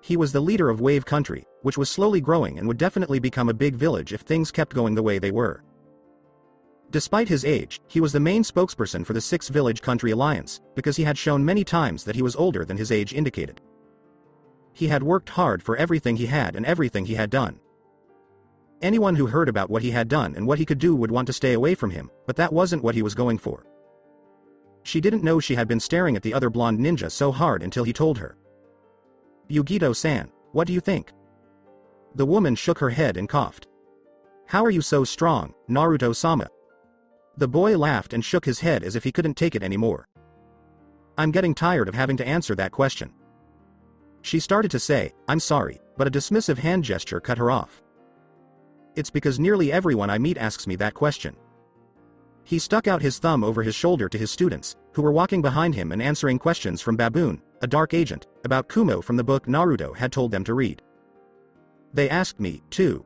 He was the leader of Wave Country, which was slowly growing and would definitely become a big village if things kept going the way they were. Despite his age, he was the main spokesperson for the 6 Village Country Alliance, because he had shown many times that he was older than his age indicated. He had worked hard for everything he had and everything he had done. Anyone who heard about what he had done and what he could do would want to stay away from him, but that wasn't what he was going for. She didn't know she had been staring at the other blonde ninja so hard until he told her. "Yugito-san, what do you think?" The woman shook her head and coughed. "How are you so strong, Naruto-sama?" The boy laughed and shook his head as if he couldn't take it anymore. "I'm getting tired of having to answer that question." She started to say, "I'm sorry," but a dismissive hand gesture cut her off. "It's because nearly everyone I meet asks me that question." He stuck out his thumb over his shoulder to his students, who were walking behind him and answering questions from Baboon, a dark agent, about Kumo from the book Naruto had told them to read. "They asked me, too.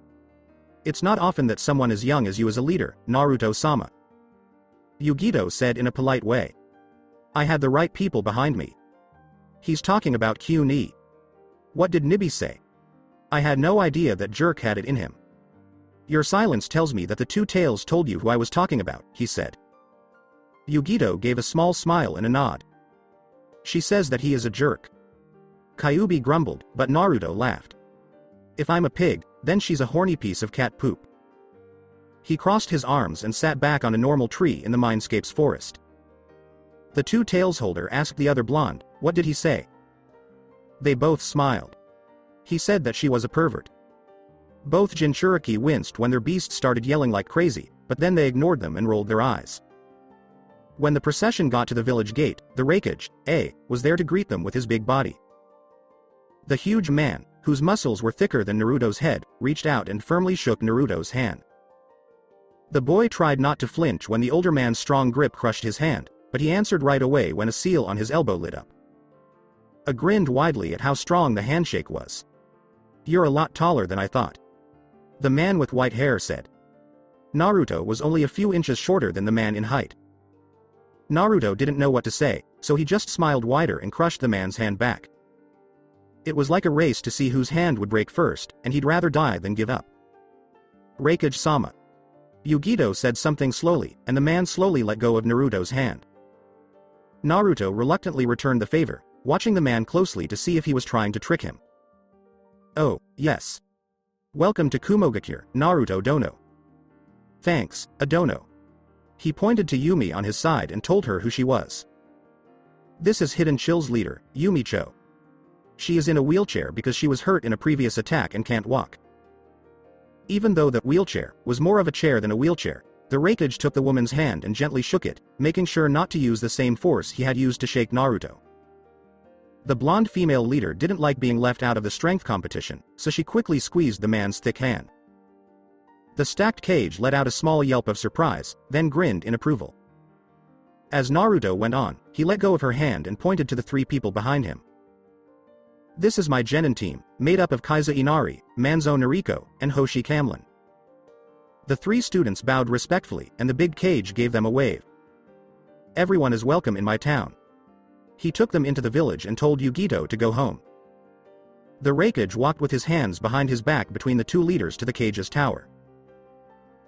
It's not often that someone as young as you is a leader, Naruto-sama," Yugito said in a polite way. "I had the right people behind me." He's talking about Kyuni. "What did Nibi say? I had no idea that jerk had it in him." "Your silence tells me that the two tails told you who I was talking about," he said. Yugito gave a small smile and a nod. "She says that he is a jerk." Kyuubi grumbled, but Naruto laughed. "If I'm a pig, then she's a horny piece of cat poop." He crossed his arms and sat back on a normal tree in the Mindscape's forest. The two tails holder asked the other blonde, "What did he say?" They both smiled. "He said that she was a pervert." Both Jinchuriki winced when their beasts started yelling like crazy, but then they ignored them and rolled their eyes. When the procession got to the village gate, the Raikage, was there to greet them with his big body. The huge man, whose muscles were thicker than Naruto's head, reached out and firmly shook Naruto's hand. The boy tried not to flinch when the older man's strong grip crushed his hand, but he answered right away when a seal on his elbow lit up. A grinned widely at how strong the handshake was. "You're a lot taller than I thought," the man with white hair said. Naruto was only a few inches shorter than the man in height. Naruto didn't know what to say, so he just smiled wider and crushed the man's hand back. It was like a race to see whose hand would break first, and he'd rather die than give up. "Raikage-sama," Yugito said something slowly, and the man slowly let go of Naruto's hand. Naruto reluctantly returned the favor, watching the man closely to see if he was trying to trick him. "Oh, yes. Welcome to Kumogakure, Naruto Dono." "Thanks, Adono." He pointed to Yumi on his side and told her who she was. "This is Hidden Chill's leader, Yumi Cho. She is in a wheelchair because she was hurt in a previous attack and can't walk." Even though the wheelchair was more of a chair than a wheelchair, the Raikage took the woman's hand and gently shook it, making sure not to use the same force he had used to shake Naruto. The blonde female leader didn't like being left out of the strength competition, so she quickly squeezed the man's thick hand. The stacked cage let out a small yelp of surprise, then grinned in approval. As Naruto went on, he let go of her hand and pointed to the 3 people behind him. "This is my genin team, made up of Kaiza Inari, Manzo Nariko, and Hoshi Kamlin." The 3 students bowed respectfully, and the big cage gave them a wave. "Everyone is welcome in my town." He took them into the village and told Yugito to go home. The Raikage walked with his hands behind his back between the 2 leaders to the cage's tower.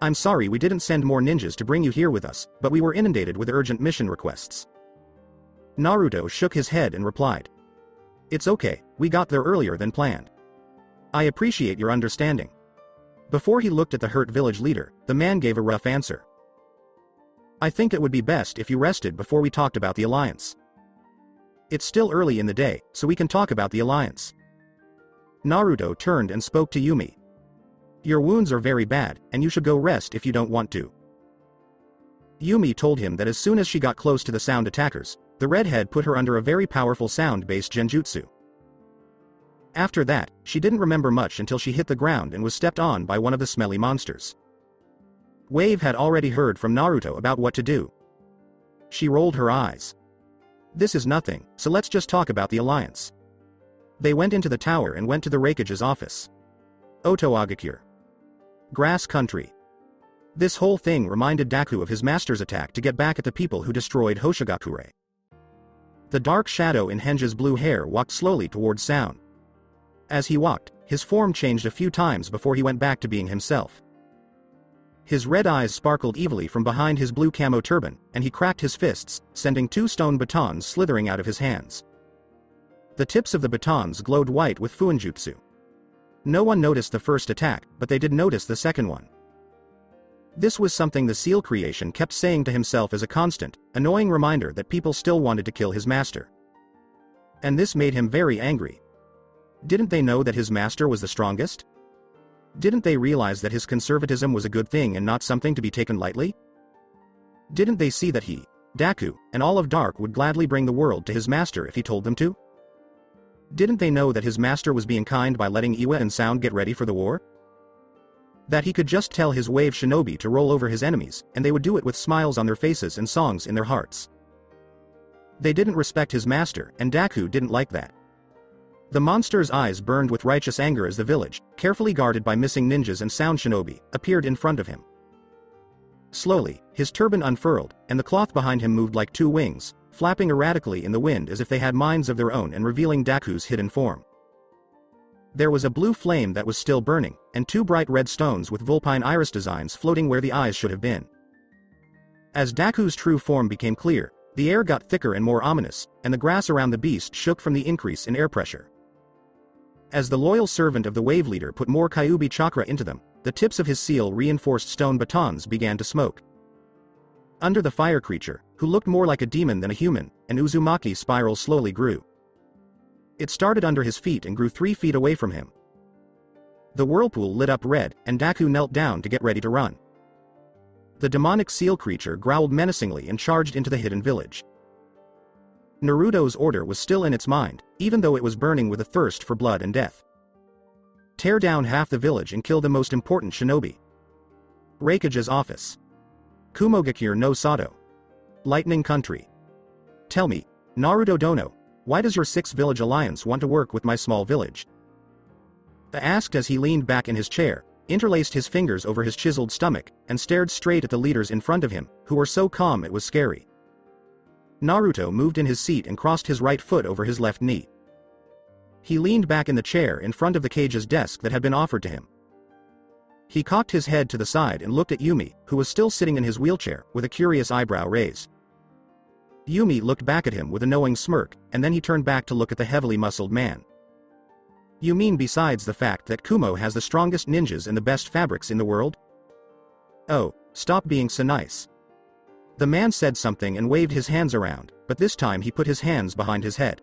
"I'm sorry we didn't send more ninjas to bring you here with us, but we were inundated with urgent mission requests." Naruto shook his head and replied, "It's okay, we got there earlier than planned. I appreciate your understanding." Before he looked at the hurt village leader, the man gave a rough answer. "I think it would be best if you rested before we talked about the alliance. It's still early in the day, so we can talk about the alliance." Naruto turned and spoke to Yumi. "Your wounds are very bad, and you should go rest if you don't want to." Yumi told him that as soon as she got close to the sound attackers, the redhead put her under a very powerful sound-based genjutsu. After that, she didn't remember much until she hit the ground and was stepped on by one of the smelly monsters. Wave had already heard from Naruto about what to do. She rolled her eyes. This is nothing, so let's just talk about the alliance. They went into the tower and went to the Raikage's office. Otoagakure. Grass Country. This whole thing reminded Deku of his master's attack to get back at the people who destroyed Hoshigakure. The dark shadow in Henge's blue hair walked slowly towards sound. As he walked, his form changed a few times before he went back to being himself. His red eyes sparkled evilly from behind his blue camo turban, and he cracked his fists, sending 2 stone batons slithering out of his hands. The tips of the batons glowed white with fuinjutsu. No one noticed the first attack, but they did notice the second one. This was something the seal creation kept saying to himself as a constant, annoying reminder that people still wanted to kill his master. And this made him very angry. Didn't they know that his master was the strongest? Didn't they realize that his conservatism was a good thing and not something to be taken lightly? Didn't they see that he, Deku, and all of Dark would gladly bring the world to his master if he told them to? Didn't they know that his master was being kind by letting Iwa and Sound get ready for the war? That he could just tell his wave shinobi to roll over his enemies, and they would do it with smiles on their faces and songs in their hearts. They didn't respect his master, and Deku didn't like that. The monster's eyes burned with righteous anger as the village, carefully guarded by missing ninjas and sound shinobi, appeared in front of him. Slowly, his turban unfurled, and the cloth behind him moved like 2 wings, flapping erratically in the wind as if they had minds of their own and revealing Deku's hidden form. There was a blue flame that was still burning, and 2 bright red stones with vulpine iris designs floating where the eyes should have been. As Deku's true form became clear, the air got thicker and more ominous, and the grass around the beast shook from the increase in air pressure. As the loyal servant of the wave leader put more Kyuubi chakra into them, the tips of his seal-reinforced stone batons began to smoke. Under the fire creature, who looked more like a demon than a human, an Uzumaki spiral slowly grew. It started under his feet and grew 3 feet away from him. The whirlpool lit up red, and Deku knelt down to get ready to run. The demonic seal creature growled menacingly and charged into the hidden village. Naruto's order was still in its mind, even though it was burning with a thirst for blood and death. Tear down half the village and kill the most important shinobi. Raikage's office. Kumogakure no Sato. Lightning Country. Tell me, Naruto Dono, why does your 6-village alliance want to work with my small village? The asked as he leaned back in his chair, interlaced his fingers over his chiseled stomach, and stared straight at the leaders in front of him, who were so calm it was scary. Naruto moved in his seat and crossed his right foot over his left knee. He leaned back in the chair in front of the cage's desk that had been offered to him. He cocked his head to the side and looked at Yumi, who was still sitting in his wheelchair, with a curious eyebrow raised. Yumi looked back at him with a knowing smirk, and then he turned back to look at the heavily muscled man. You mean besides the fact that Kumo has the strongest ninjas and the best fabrics in the world? Oh, stop being so nice. The man said something and waved his hands around, but this time he put his hands behind his head.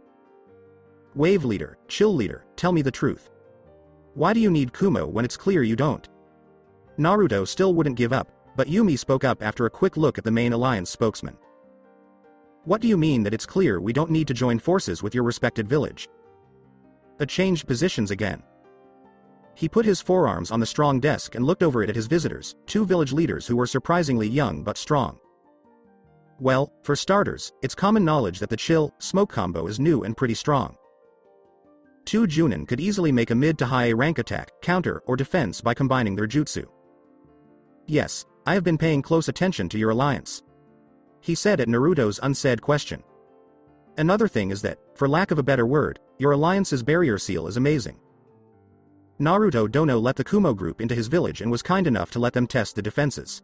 Wave leader, chill leader, tell me the truth. Why do you need Kumo when it's clear you don't? Naruto still wouldn't give up, but Yumi spoke up after a quick look at the main alliance spokesman. What do you mean that it's clear we don't need to join forces with your respected village? It changed positions again. He put his forearms on the strong desk and looked over it at his visitors, 2 village leaders who were surprisingly young but strong. Well, for starters, it's common knowledge that the chill-smoke combo is new and pretty strong. 2 Junin could easily make a mid to high A rank attack, counter, or defense by combining their jutsu. Yes, I have been paying close attention to your alliance, he said at Naruto's unsaid question. Another thing is that, for lack of a better word, your alliance's barrier seal is amazing. Naruto Dono let the Kumo group into his village and was kind enough to let them test the defenses.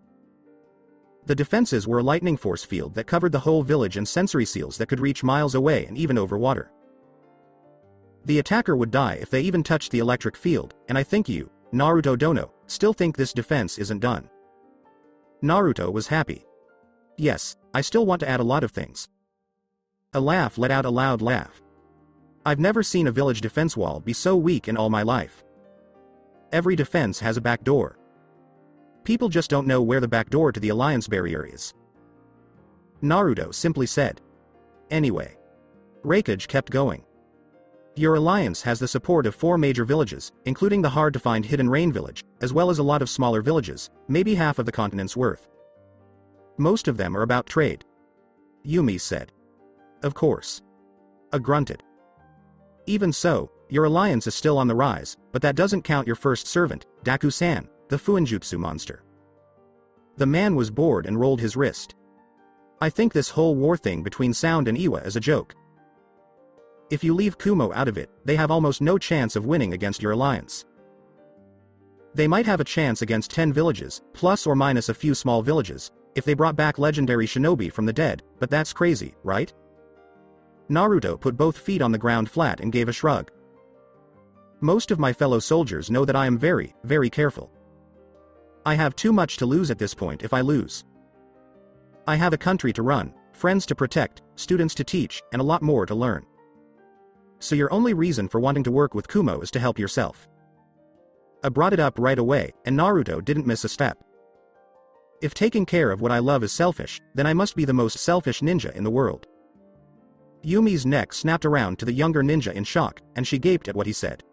The defenses were a lightning force field that covered the whole village and sensory seals that could reach miles away and even over water. The attacker would die if they even touched the electric field, and I think you, Naruto Dono, still think this defense isn't done. Naruto was happy. Yes, I still want to add a lot of things. A laugh let out a loud laugh. I've never seen a village defense wall be so weak in all my life. Every defense has a back door. People just don't know where the back door to the alliance barrier is. Naruto simply said. Anyway. Raikage kept going. Your alliance has the support of 4 major villages, including the hard-to-find Hidden Rain village, as well as a lot of smaller villages, maybe half of the continent's worth. Most of them are about trade. Yumi said. Of course. A grunted. Even so, your alliance is still on the rise, but that doesn't count your first servant, Daku-san, the Fuinjutsu monster. The man was bored and rolled his wrist. I think this whole war thing between Sound and Iwa is a joke. If you leave Kumo out of it, they have almost no chance of winning against your alliance. They might have a chance against 10 villages, plus or minus a few small villages, if they brought back legendary shinobi from the dead, but that's crazy, right? Naruto put both feet on the ground flat and gave a shrug. Most of my fellow soldiers know that I am very, very careful. I have too much to lose at this point if I lose. I have a country to run, friends to protect, students to teach, and a lot more to learn. So your only reason for wanting to work with Kumo is to help yourself. I brought it up right away, and Naruto didn't miss a step. If taking care of what I love is selfish, then I must be the most selfish ninja in the world. Yumi's neck snapped around to the younger ninja in shock, and she gaped at what he said.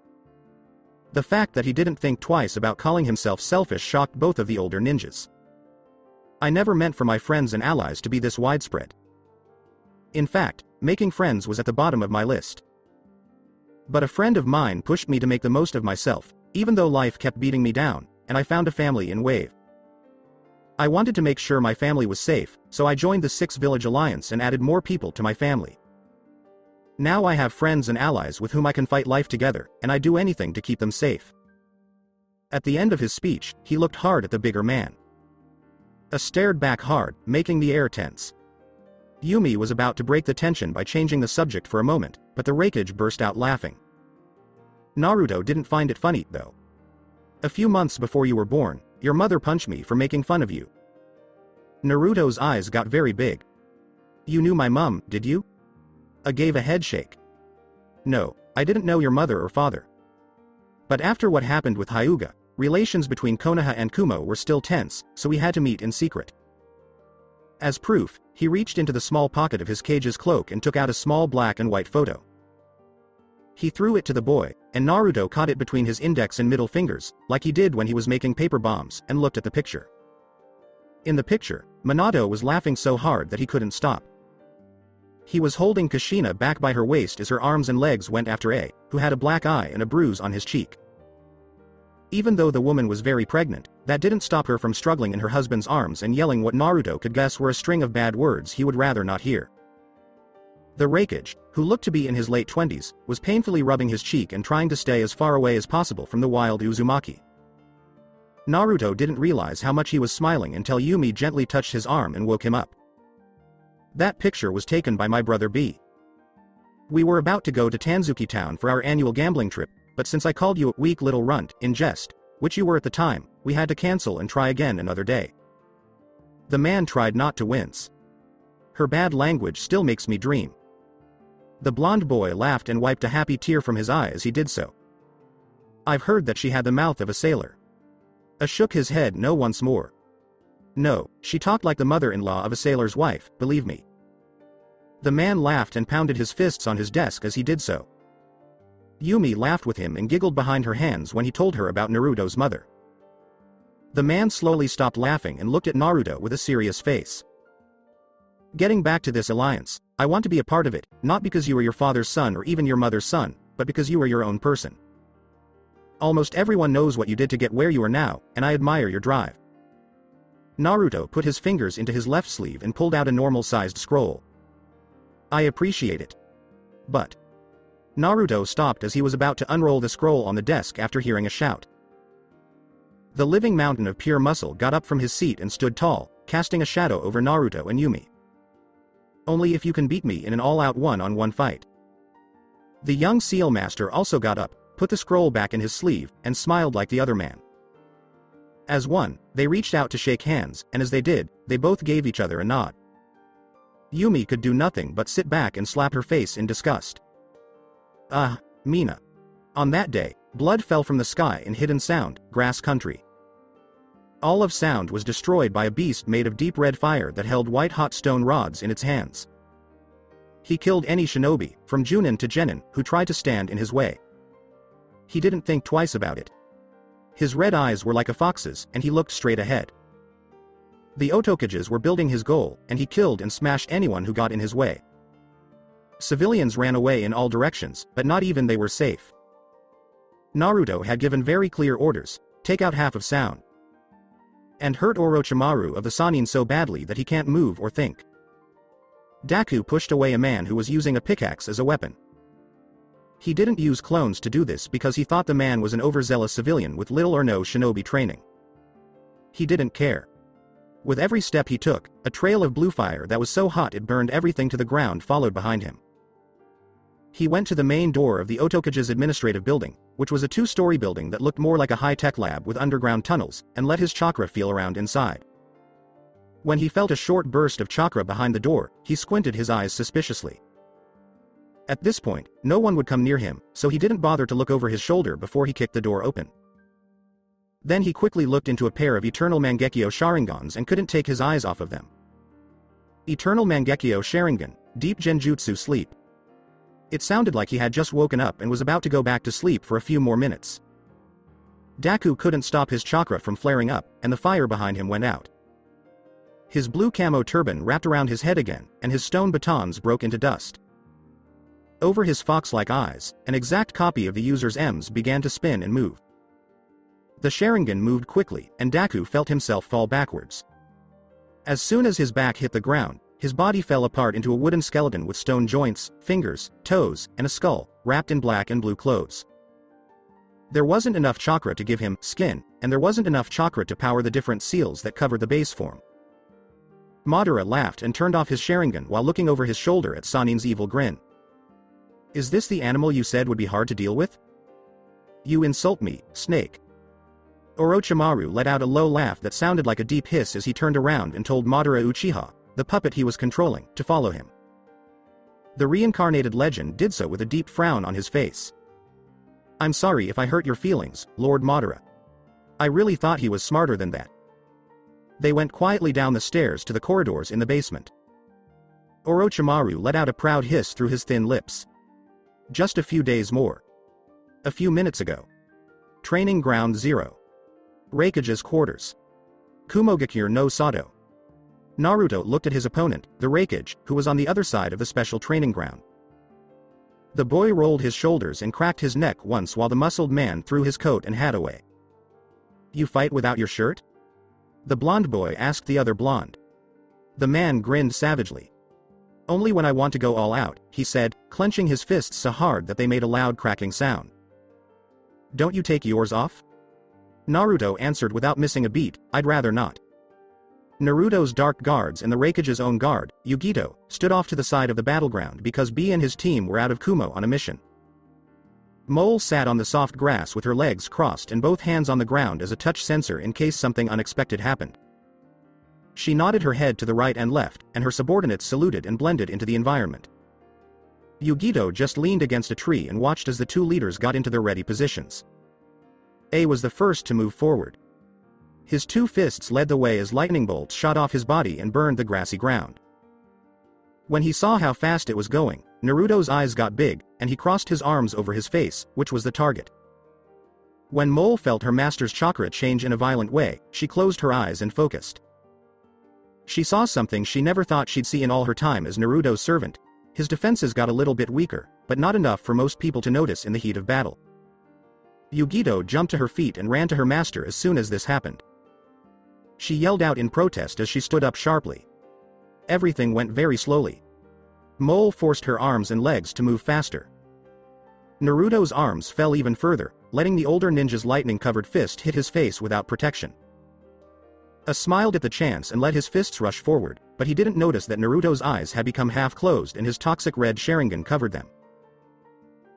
The fact that he didn't think twice about calling himself selfish shocked both of the older ninjas. I never meant for my friends and allies to be this widespread. In fact, making friends was at the bottom of my list. But a friend of mine pushed me to make the most of myself, even though life kept beating me down, and I found a family in Wave. I wanted to make sure my family was safe, so I joined the 6-village alliance and added more people to my family. Now I have friends and allies with whom I can fight life together, and I do anything to keep them safe. At the end of his speech, he looked hard at the bigger man. A stared back hard, making the air tense. Yumi was about to break the tension by changing the subject for a moment, but the Raikage burst out laughing. Naruto didn't find it funny, though. A few months before you were born, your mother punched me for making fun of you. Naruto's eyes got very big. You knew my mom, did you? I gave a head shake. No, I didn't know your mother or father. But after what happened with Hyuga, relations between Konoha and Kumo were still tense, so we had to meet in secret. As proof, he reached into the small pocket of his cage's cloak and took out a small black and white photo. He threw it to the boy, and Naruto caught it between his index and middle fingers, like he did when he was making paper bombs, and looked at the picture. In the picture, Minato was laughing so hard that he couldn't stop. He was holding Kushina back by her waist as her arms and legs went after A, who had a black eye and a bruise on his cheek. Even though the woman was very pregnant, that didn't stop her from struggling in her husband's arms and yelling what Naruto could guess were a string of bad words he would rather not hear. The Raikage, who looked to be in his late 20s, was painfully rubbing his cheek and trying to stay as far away as possible from the wild Uzumaki. Naruto didn't realize how much he was smiling until Yumi gently touched his arm and woke him up. That picture was taken by my brother B. We were about to go to Tanzuki Town for our annual gambling trip, but since I called you a weak little runt in jest, which you were at the time, we had to cancel and try again another day. The man tried not to wince. Her bad language still makes me dream. The blonde boy laughed and wiped a happy tear from his eye as he did so. I've heard that she had the mouth of a sailor. I shook his head no once more. No, she talked like the mother-in-law of a sailor's wife, believe me. The man laughed and pounded his fists on his desk as he did so. Yumi laughed with him and giggled behind her hands when he told her about Naruto's mother. The man slowly stopped laughing and looked at Naruto with a serious face. Getting back to this alliance, I want to be a part of it, not because you are your father's son or even your mother's son, but because you are your own person. Almost everyone knows what you did to get where you are now, and I admire your drive. Naruto put his fingers into his left sleeve and pulled out a normal-sized scroll. I appreciate it. But. Naruto stopped as he was about to unroll the scroll on the desk after hearing a shout. The living mountain of pure muscle got up from his seat and stood tall, casting a shadow over Naruto and Yumi. Only if you can beat me in an all-out one-on-one fight. The young seal master also got up, put the scroll back in his sleeve, and smiled like the other man. As one, they reached out to shake hands, and as they did, they both gave each other a nod. Yumi could do nothing but sit back and slap her face in disgust. Mina. On that day, blood fell from the sky in Hidden Sound, Grass Country. All of sound was destroyed by a beast made of deep red fire that held white-hot stone rods in its hands. He killed any shinobi, from Junin to Genin, who tried to stand in his way. He didn't think twice about it. His red eyes were like a fox's, and he looked straight ahead. The Otokages were building his goal, and he killed and smashed anyone who got in his way. Civilians ran away in all directions, but not even they were safe. Naruto had given very clear orders, take out half of Sound. And hurt Orochimaru of the Sannin so badly that he can't move or think. Deku pushed away a man who was using a pickaxe as a weapon. He didn't use clones to do this because he thought the man was an overzealous civilian with little or no shinobi training. He didn't care. With every step he took, a trail of blue fire that was so hot it burned everything to the ground followed behind him. He went to the main door of the Otokage's administrative building, which was a two-story building that looked more like a high-tech lab with underground tunnels, and let his chakra feel around inside. When he felt a short burst of chakra behind the door, he squinted his eyes suspiciously. At this point, no one would come near him, so he didn't bother to look over his shoulder before he kicked the door open. Then he quickly looked into a pair of Eternal Mangekyo Sharingans and couldn't take his eyes off of them. Eternal Mangekyo Sharingan, Deep Genjutsu Sleep. It sounded like he had just woken up and was about to go back to sleep for a few more minutes. Deku couldn't stop his chakra from flaring up, and the fire behind him went out. His blue camo turban wrapped around his head again, and his stone batons broke into dust. Over his fox-like eyes, an exact copy of the user's M's began to spin and move. The Sharingan moved quickly, and Deku felt himself fall backwards. As soon as his back hit the ground, his body fell apart into a wooden skeleton with stone joints, fingers, toes, and a skull, wrapped in black and blue clothes. There wasn't enough chakra to give him skin, and there wasn't enough chakra to power the different seals that covered the base form. Madara laughed and turned off his Sharingan while looking over his shoulder at Sannin's evil grin. Is this the animal you said would be hard to deal with? You insult me, snake. Orochimaru let out a low laugh that sounded like a deep hiss as he turned around and told Madara Uchiha, the puppet he was controlling, to follow him. The reincarnated legend did so with a deep frown on his face. I'm sorry if I hurt your feelings, Lord Madara. I really thought he was smarter than that. They went quietly down the stairs to the corridors in the basement. Orochimaru let out a proud hiss through his thin lips. Just a few days more. A few minutes ago. Training Ground Zero. Raikuga's quarters. Kumogakure no Sato. Naruto looked at his opponent, the Raikuga, who was on the other side of the special training ground. The boy rolled his shoulders and cracked his neck once while the muscled man threw his coat and hat away. You fight without your shirt? The blonde boy asked the other blonde. The man grinned savagely. Only when I want to go all out, he said, clenching his fists so hard that they made a loud cracking sound. Don't you take yours off? Naruto answered without missing a beat, I'd rather not. Naruto's dark guards and the Raikuga's own guard, Yugito, stood off to the side of the battleground because Bee and his team were out of Kumo on a mission. Mole sat on the soft grass with her legs crossed and both hands on the ground as a touch sensor in case something unexpected happened. She nodded her head to the right and left, and her subordinates saluted and blended into the environment. Yugito just leaned against a tree and watched as the two leaders got into their ready positions. A was the first to move forward. His two fists led the way as lightning bolts shot off his body and burned the grassy ground. When he saw how fast it was going, Naruto's eyes got big, and he crossed his arms over his face, which was the target. When Mole felt her master's chakra change in a violent way, she closed her eyes and focused. She saw something she never thought she'd see in all her time as Naruto's servant. His defenses got a little bit weaker, but not enough for most people to notice in the heat of battle. Yugito jumped to her feet and ran to her master as soon as this happened. She yelled out in protest as she stood up sharply. Everything went very slowly. Mole forced her arms and legs to move faster. Naruto's arms fell even further, letting the older ninja's lightning-covered fist hit his face without protection. A smiled at the chance and let his fists rush forward, but he didn't notice that Naruto's eyes had become half-closed and his toxic red Sharingan covered them.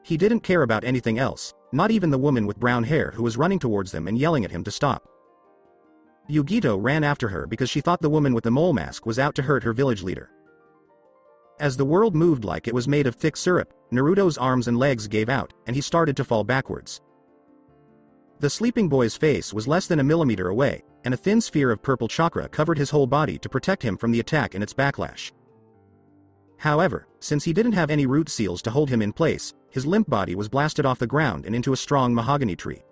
He didn't care about anything else, not even the woman with brown hair who was running towards them and yelling at him to stop. Yugito ran after her because she thought the woman with the mole mask was out to hurt her village leader. As the world moved like it was made of thick syrup, Naruto's arms and legs gave out, and he started to fall backwards. The sleeping boy's face was less than a millimeter away, and a thin sphere of purple chakra covered his whole body to protect him from the attack and its backlash. However, since he didn't have any root seals to hold him in place, his limp body was blasted off the ground and into a strong mahogany tree.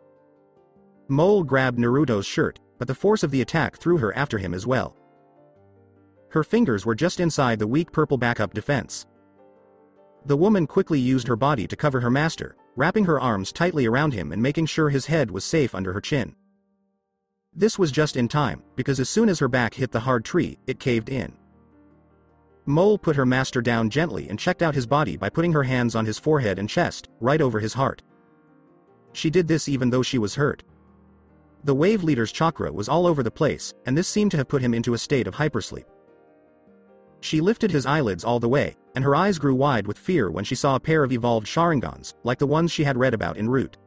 Mole grabbed Naruto's shirt, but the force of the attack threw her after him as well. Her fingers were just inside the weak purple backup defense. The woman quickly used her body to cover her master, wrapping her arms tightly around him and making sure his head was safe under her chin. This was just in time, because as soon as her back hit the hard tree, it caved in. Mole put her master down gently and checked out his body by putting her hands on his forehead and chest, right over his heart. She did this even though she was hurt. The wave leader's chakra was all over the place, and this seemed to have put him into a state of hypersleep. She lifted his eyelids all the way, and her eyes grew wide with fear when she saw a pair of evolved Sharingans, like the ones she had read about en route.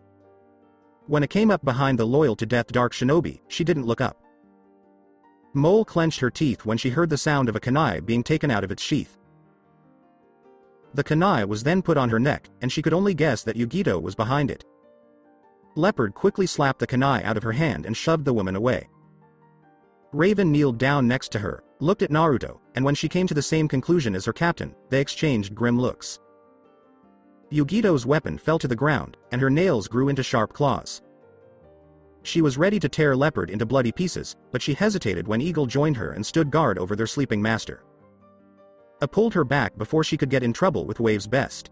When it came up behind the loyal to death Dark Shinobi, she didn't look up. Mole clenched her teeth when she heard the sound of a kunai being taken out of its sheath. The kunai was then put on her neck, and she could only guess that Yugito was behind it. Leopard quickly slapped the kunai out of her hand and shoved the woman away. Raven kneeled down next to her, looked at Naruto, and when she came to the same conclusion as her captain, they exchanged grim looks. Yugito's weapon fell to the ground, and her nails grew into sharp claws. She was ready to tear Leopard into bloody pieces, but she hesitated when Eagle joined her and stood guard over their sleeping master. It pulled her back before she could get in trouble with Wave's best.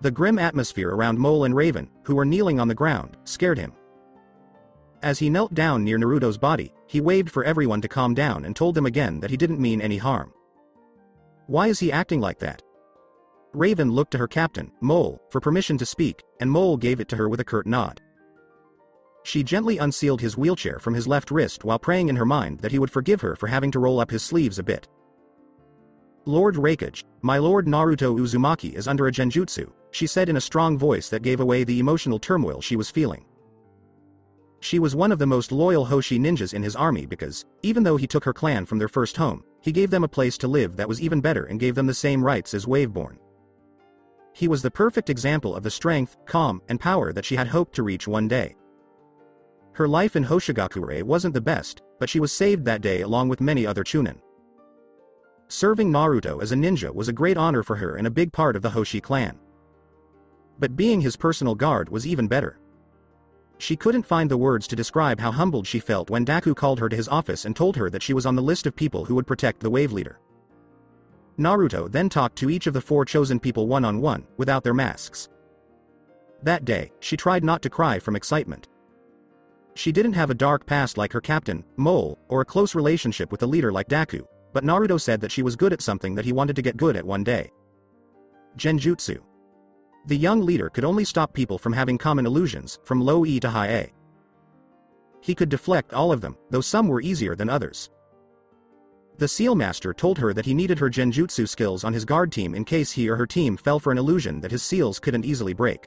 The grim atmosphere around Mole and Raven, who were kneeling on the ground, scared him. As he knelt down near Naruto's body, he waved for everyone to calm down and told them again that he didn't mean any harm. Why is he acting like that? Raven looked to her captain, Mole, for permission to speak, and Mole gave it to her with a curt nod. She gently unsealed his wheelchair from his left wrist while praying in her mind that he would forgive her for having to roll up his sleeves a bit. Lord Raikage, my lord Naruto Uzumaki is under a genjutsu, she said in a strong voice that gave away the emotional turmoil she was feeling. She was one of the most loyal Hoshi ninjas in his army because, even though he took her clan from their first home, he gave them a place to live that was even better and gave them the same rights as Waveborn. He was the perfect example of the strength, calm, and power that she had hoped to reach one day. Her life in Hoshigakure wasn't the best, but she was saved that day along with many other Chunin. Serving Naruto as a ninja was a great honor for her and a big part of the Hoshi clan. But being his personal guard was even better. She couldn't find the words to describe how humbled she felt when Deku called her to his office and told her that she was on the list of people who would protect the Wave Leader. Naruto then talked to each of the four chosen people one-on-one, without their masks. That day, she tried not to cry from excitement. She didn't have a dark past like her captain, Mole, or a close relationship with a leader like Deku, but Naruto said that she was good at something that he wanted to get good at one day. Genjutsu. The young leader could only stop people from having common illusions, from low E to high A. He could deflect all of them, though some were easier than others. The Seal Master told her that he needed her genjutsu skills on his guard team in case he or her team fell for an illusion that his seals couldn't easily break.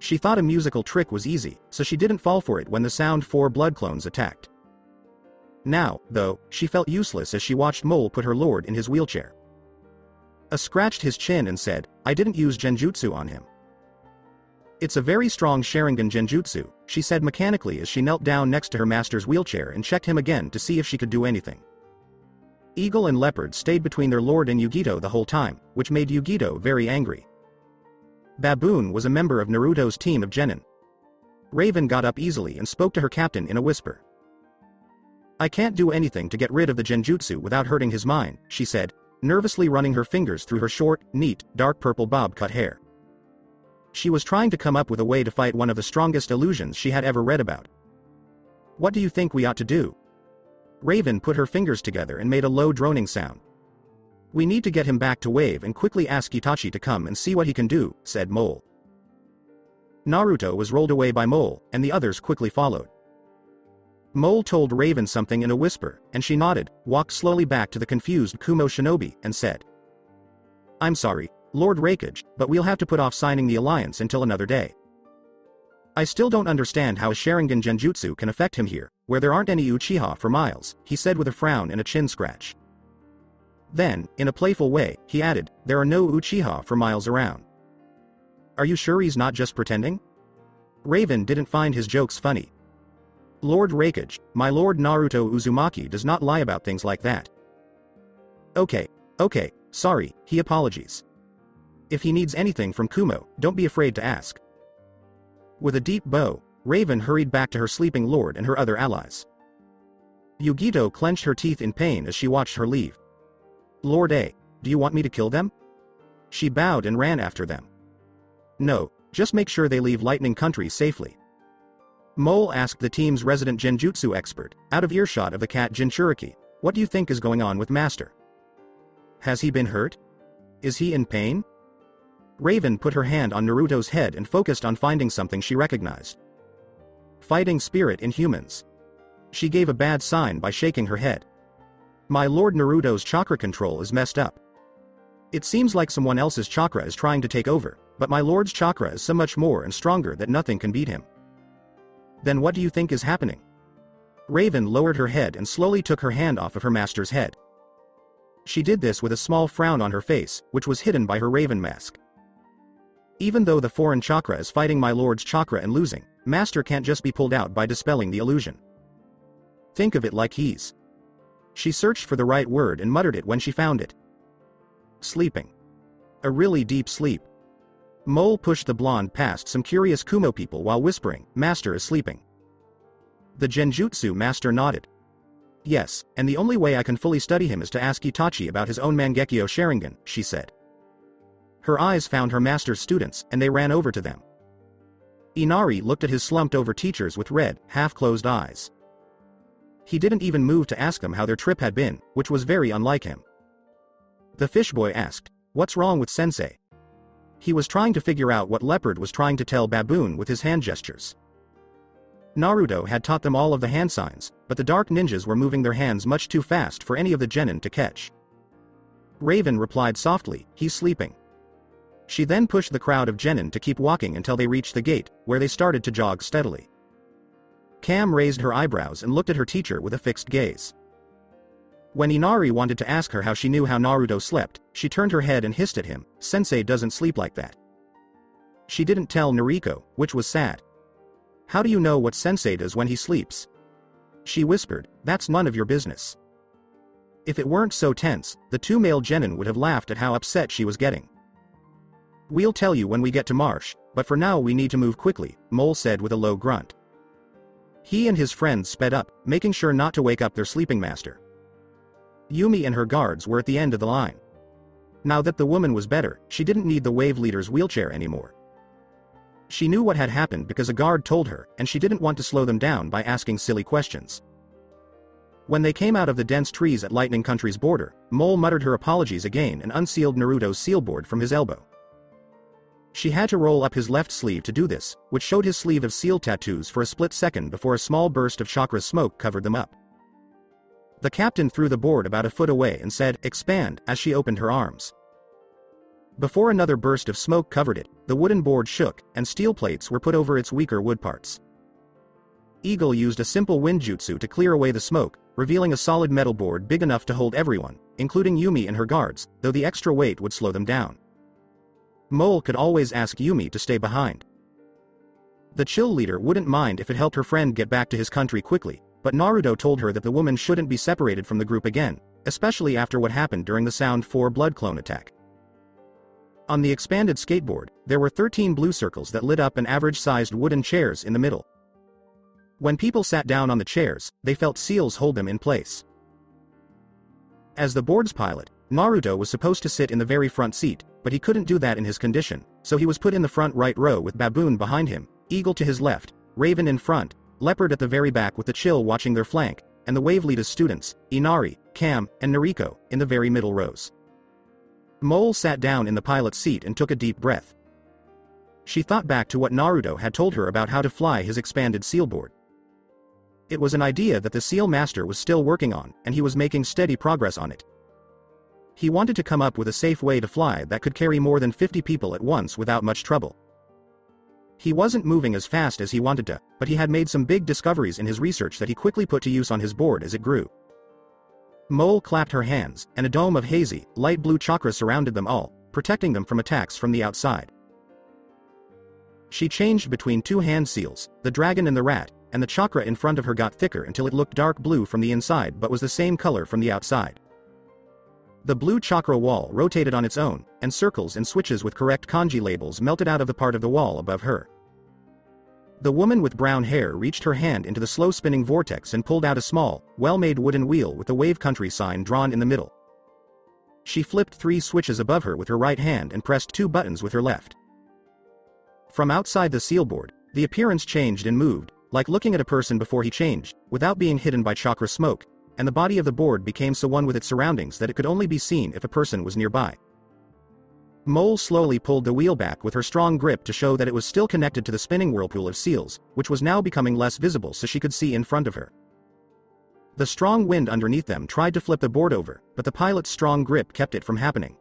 She thought a musical trick was easy, so she didn't fall for it when the Sound 4 blood clones attacked. Now, though, she felt useless as she watched Mole put her lord in his wheelchair. A scratched his chin and said, I didn't use genjutsu on him. It's a very strong Sharingan genjutsu, she said mechanically as she knelt down next to her master's wheelchair and checked him again to see if she could do anything. Eagle and Leopard stayed between their lord and Yugito the whole time, which made Yugito very angry. Baboon was a member of Naruto's team of genin. Raven got up easily and spoke to her captain in a whisper. I can't do anything to get rid of the genjutsu without hurting his mind, she said, nervously running her fingers through her short, neat, dark purple bob-cut hair. She was trying to come up with a way to fight one of the strongest illusions she had ever read about. What do you think we ought to do? Raven put her fingers together and made a low droning sound. We need to get him back to Wave and quickly ask Itachi to come and see what he can do, said Mole. Naruto was rolled away by Mole, and the others quickly followed. Mole told Raven something in a whisper, and she nodded, walked slowly back to the confused Kumo Shinobi, and said, I'm sorry, Lord Raikage, but we'll have to put off signing the alliance until another day. I still don't understand how a Sharingan genjutsu can affect him here, where there aren't any Uchiha for miles, he said with a frown and a chin scratch. Then, in a playful way, he added, there are no Uchiha for miles around. Are you sure he's not just pretending? Raven didn't find his jokes funny. Lord Raikage, my Lord Naruto Uzumaki does not lie about things like that. Okay, sorry, he apologizes. If he needs anything from Kumo, don't be afraid to ask. With a deep bow, Raven hurried back to her sleeping lord and her other allies. Yugito clenched her teeth in pain as she watched her leave. Lord A, do you want me to kill them? She bowed and ran after them. No, just make sure they leave Lightning Country safely. Mole asked the team's resident genjutsu expert, out of earshot of the cat Jinchuriki, what do you think is going on with Master? Has he been hurt? Is he in pain? Raven put her hand on Naruto's head and focused on finding something she recognized. Fighting spirit in humans. She gave a bad sign by shaking her head. My Lord Naruto's chakra control is messed up. It seems like someone else's chakra is trying to take over, but my Lord's chakra is so much more and stronger that nothing can beat him. Then what do you think is happening? Raven lowered her head and slowly took her hand off of her master's head. She did this with a small frown on her face, which was hidden by her raven mask. Even though the foreign chakra is fighting my Lord's chakra and losing, Master can't just be pulled out by dispelling the illusion. Think of it like he's. She searched for the right word and muttered it when she found it. Sleeping. A really deep sleep. Mole pushed the blonde past some curious Kumo people while whispering, Master is sleeping. The Genjutsu master nodded. Yes, and the only way I can fully study him is to ask Itachi about his own Mangekyo Sharingan, she said. Her eyes found her master's students, and they ran over to them. Inari looked at his slumped-over teachers with red, half-closed eyes. He didn't even move to ask them how their trip had been, which was very unlike him. The fishboy asked, "What's wrong with Sensei?" He was trying to figure out what Leopard was trying to tell Baboon with his hand gestures. Naruto had taught them all of the hand signs, but the dark ninjas were moving their hands much too fast for any of the genin to catch. Raven replied softly, "He's sleeping." She then pushed the crowd of genin to keep walking until they reached the gate, where they started to jog steadily. Cam raised her eyebrows and looked at her teacher with a fixed gaze. When Inari wanted to ask her how she knew how Naruto slept, she turned her head and hissed at him, Sensei doesn't sleep like that. She didn't tell Noriko, which was sad. How do you know what Sensei does when he sleeps? She whispered, that's none of your business. If it weren't so tense, the two male genin would have laughed at how upset she was getting. We'll tell you when we get to Marsh, but for now we need to move quickly, Mole said with a low grunt. He and his friends sped up, making sure not to wake up their sleeping master. Yumi and her guards were at the end of the line. Now that the woman was better, she didn't need the wave leader's wheelchair anymore. She knew what had happened because a guard told her, and she didn't want to slow them down by asking silly questions. When they came out of the dense trees at Lightning Country's border, Mole muttered her apologies again and unsealed Naruto's sealboard from his elbow. She had to roll up his left sleeve to do this, which showed his sleeve of seal tattoos for a split second before a small burst of chakra smoke covered them up. The captain threw the board about a foot away and said, expand, as she opened her arms. Before another burst of smoke covered it, the wooden board shook, and steel plates were put over its weaker wood parts. Eagle used a simple wind jutsu to clear away the smoke, revealing a solid metal board big enough to hold everyone, including Yumi and her guards, though the extra weight would slow them down. Mole could always ask Yumi to stay behind. The chill leader wouldn't mind if it helped her friend get back to his country quickly, but Naruto told her that the woman shouldn't be separated from the group again, especially after what happened during the Sound 4 blood clone attack. On the expanded skateboard, there were 13 blue circles that lit up an average-sized wooden chairs in the middle. When people sat down on the chairs, they felt seals hold them in place. As the board's pilot, Naruto was supposed to sit in the very front seat, but he couldn't do that in his condition, so he was put in the front right row with Baboon behind him, Eagle to his left, Raven in front, Leopard at the very back with the chill watching their flank, and the Wave Leader's students, Inari, Cam, and Noriko, in the very middle rows. Mole sat down in the pilot's seat and took a deep breath. She thought back to what Naruto had told her about how to fly his expanded sealboard. It was an idea that the Seal Master was still working on, and he was making steady progress on it. He wanted to come up with a safe way to fly that could carry more than 50 people at once without much trouble. He wasn't moving as fast as he wanted to, but he had made some big discoveries in his research that he quickly put to use on his board as it grew. Mole clapped her hands, and a dome of hazy, light blue chakra surrounded them all, protecting them from attacks from the outside. She changed between two hand seals, the dragon and the rat, and the chakra in front of her got thicker until it looked dark blue from the inside but was the same color from the outside. The blue chakra wall rotated on its own, and circles and switches with correct kanji labels melted out of the part of the wall above her. The woman with brown hair reached her hand into the slow-spinning vortex and pulled out a small, well-made wooden wheel with the Wave Country sign drawn in the middle. She flipped three switches above her with her right hand and pressed two buttons with her left. From outside the seal board, the appearance changed and moved, like looking at a person before he changed, without being hidden by chakra smoke, and the body of the board became so one with its surroundings that it could only be seen if a person was nearby. Mole slowly pulled the wheel back with her strong grip to show that it was still connected to the spinning whirlpool of seals, which was now becoming less visible so she could see in front of her. The strong wind underneath them tried to flip the board over, but the pilot's strong grip kept it from happening.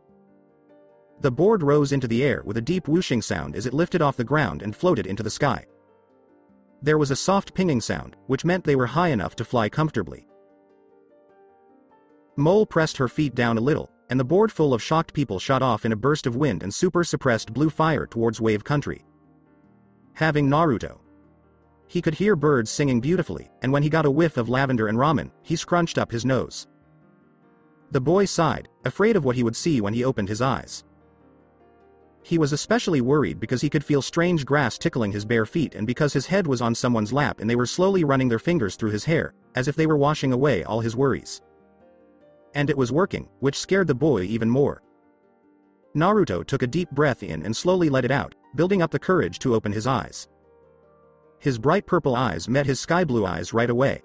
The board rose into the air with a deep whooshing sound as it lifted off the ground and floated into the sky. There was a soft pinging sound, which meant they were high enough to fly comfortably. Mole pressed her feet down a little, and the board full of shocked people shot off in a burst of wind and super-suppressed blue fire towards Wave Country. Having Naruto. He could hear birds singing beautifully, and when he got a whiff of lavender and ramen, he scrunched up his nose. The boy sighed, afraid of what he would see when he opened his eyes. He was especially worried because he could feel strange grass tickling his bare feet and because his head was on someone's lap and they were slowly running their fingers through his hair, as if they were washing away all his worries. And it was working, which scared the boy even more. Naruto took a deep breath in and slowly let it out, building up the courage to open his eyes. His bright purple eyes met his sky blue eyes right away.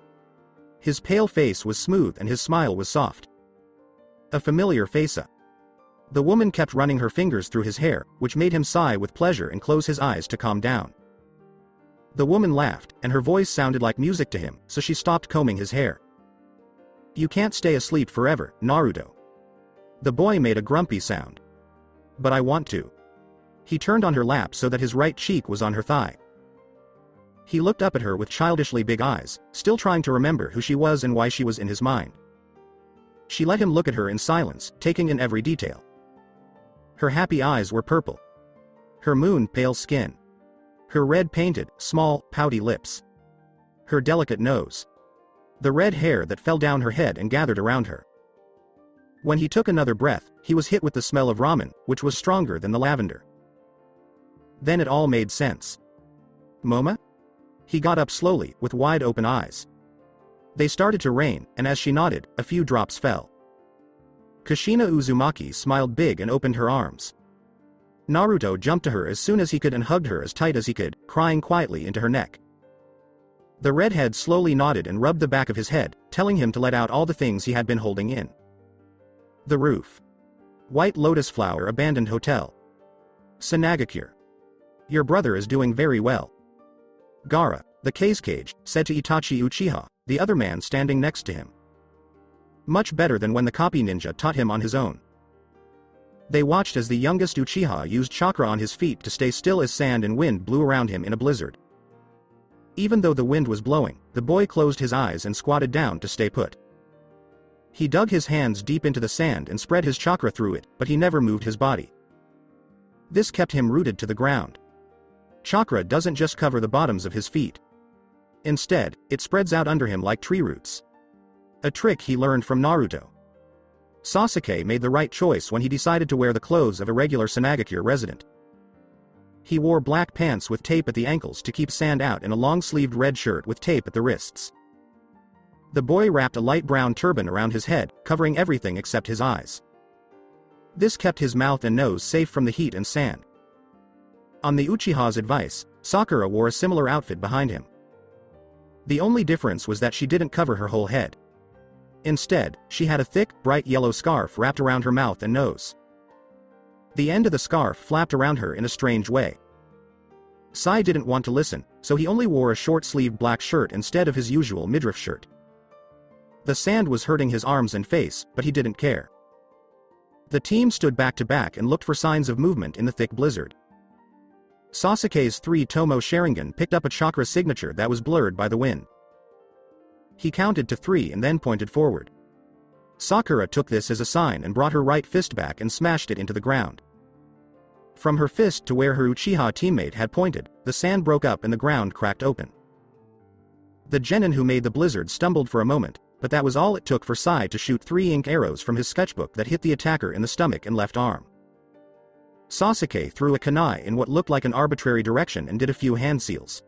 His pale face was smooth and his smile was soft. A familiar face. The woman kept running her fingers through his hair, which made him sigh with pleasure and close his eyes to calm down. The woman laughed, and her voice sounded like music to him, so she stopped combing his hair. You can't stay asleep forever, Naruto. The boy made a grumpy sound. But I want to. He turned on her lap so that his right cheek was on her thigh. He looked up at her with childishly big eyes, still trying to remember who she was and why she was in his mind. She let him look at her in silence, taking in every detail. Her happy eyes were purple. Her moon-pale skin. Her red-painted, small, pouty lips. Her delicate nose. The red hair that fell down her head and gathered around her. When he took another breath, he was hit with the smell of ramen, which was stronger than the lavender. Then it all made sense. Moma? He got up slowly, with wide-open eyes. They started to rain, and as she nodded, a few drops fell. Kushina Uzumaki smiled big and opened her arms. Naruto jumped to her as soon as he could and hugged her as tight as he could, crying quietly into her neck. The redhead slowly nodded and rubbed the back of his head, telling him to let out all the things he had been holding in. The roof. White Lotus Flower Abandoned Hotel. Sanagakure. Your brother is doing very well. Gaara, the case cage, said to Itachi Uchiha, the other man standing next to him. Much better than when the copy ninja taught him on his own. They watched as the youngest Uchiha used chakra on his feet to stay still as sand and wind blew around him in a blizzard. Even though the wind was blowing, the boy closed his eyes and squatted down to stay put. He dug his hands deep into the sand and spread his chakra through it, but he never moved his body. This kept him rooted to the ground. Chakra doesn't just cover the bottoms of his feet. Instead, it spreads out under him like tree roots. A trick he learned from Naruto. Sasuke made the right choice when he decided to wear the clothes of a regular Sanagakure resident. He wore black pants with tape at the ankles to keep sand out and a long-sleeved red shirt with tape at the wrists. The boy wrapped a light brown turban around his head, covering everything except his eyes. This kept his mouth and nose safe from the heat and sand. On the Uchiha's advice, Sakura wore a similar outfit behind him. The only difference was that she didn't cover her whole head. Instead, she had a thick, bright yellow scarf wrapped around her mouth and nose. The end of the scarf flapped around her in a strange way. Sai didn't want to listen, so he only wore a short-sleeved black shirt instead of his usual midriff shirt. The sand was hurting his arms and face, but he didn't care. The team stood back to back and looked for signs of movement in the thick blizzard. Sasuke's three Tomo Sharingan picked up a chakra signature that was blurred by the wind. He counted to three and then pointed forward. Sakura took this as a sign and brought her right fist back and smashed it into the ground. From her fist to where her Uchiha teammate had pointed, the sand broke up and the ground cracked open. The genin who made the blizzard stumbled for a moment, but that was all it took for Sai to shoot 3 ink arrows from his sketchbook that hit the attacker in the stomach and left arm. Sasuke threw a kunai in what looked like an arbitrary direction and did a few hand seals.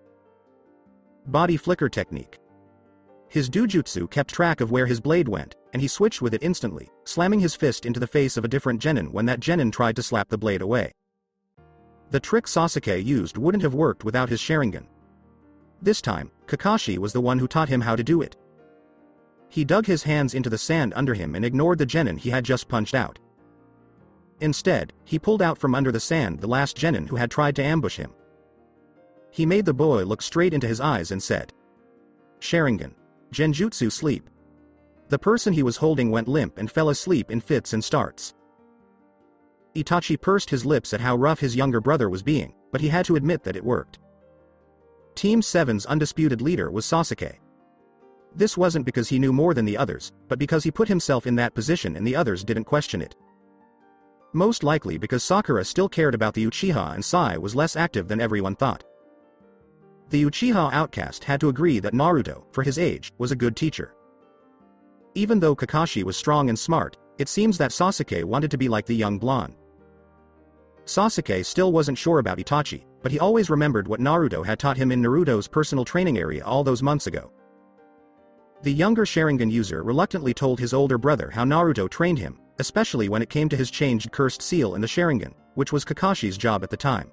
Body flicker technique. His doujutsu kept track of where his blade went, and he switched with it instantly, slamming his fist into the face of a different genin when that genin tried to slap the blade away. The trick Sasuke used wouldn't have worked without his Sharingan. This time, Kakashi was the one who taught him how to do it. He dug his hands into the sand under him and ignored the genin he had just punched out. Instead, he pulled out from under the sand the last genin who had tried to ambush him. He made the boy look straight into his eyes and said, "Sharingan. Genjutsu sleep." The person he was holding went limp and fell asleep in fits and starts. Itachi pursed his lips at how rough his younger brother was being, but he had to admit that it worked. Team 7's undisputed leader was Sasuke. This wasn't because he knew more than the others, but because he put himself in that position and the others didn't question it. Most likely because Sakura still cared about the Uchiha and Sai was less active than everyone thought. The Uchiha outcast had to agree that Naruto, for his age, was a good teacher. Even though Kakashi was strong and smart, it seems that Sasuke wanted to be like the young blonde. Sasuke still wasn't sure about Itachi, but he always remembered what Naruto had taught him in Naruto's personal training area all those months ago. The younger Sharingan user reluctantly told his older brother how Naruto trained him, especially when it came to his changed cursed seal in the Sharingan, which was Kakashi's job at the time.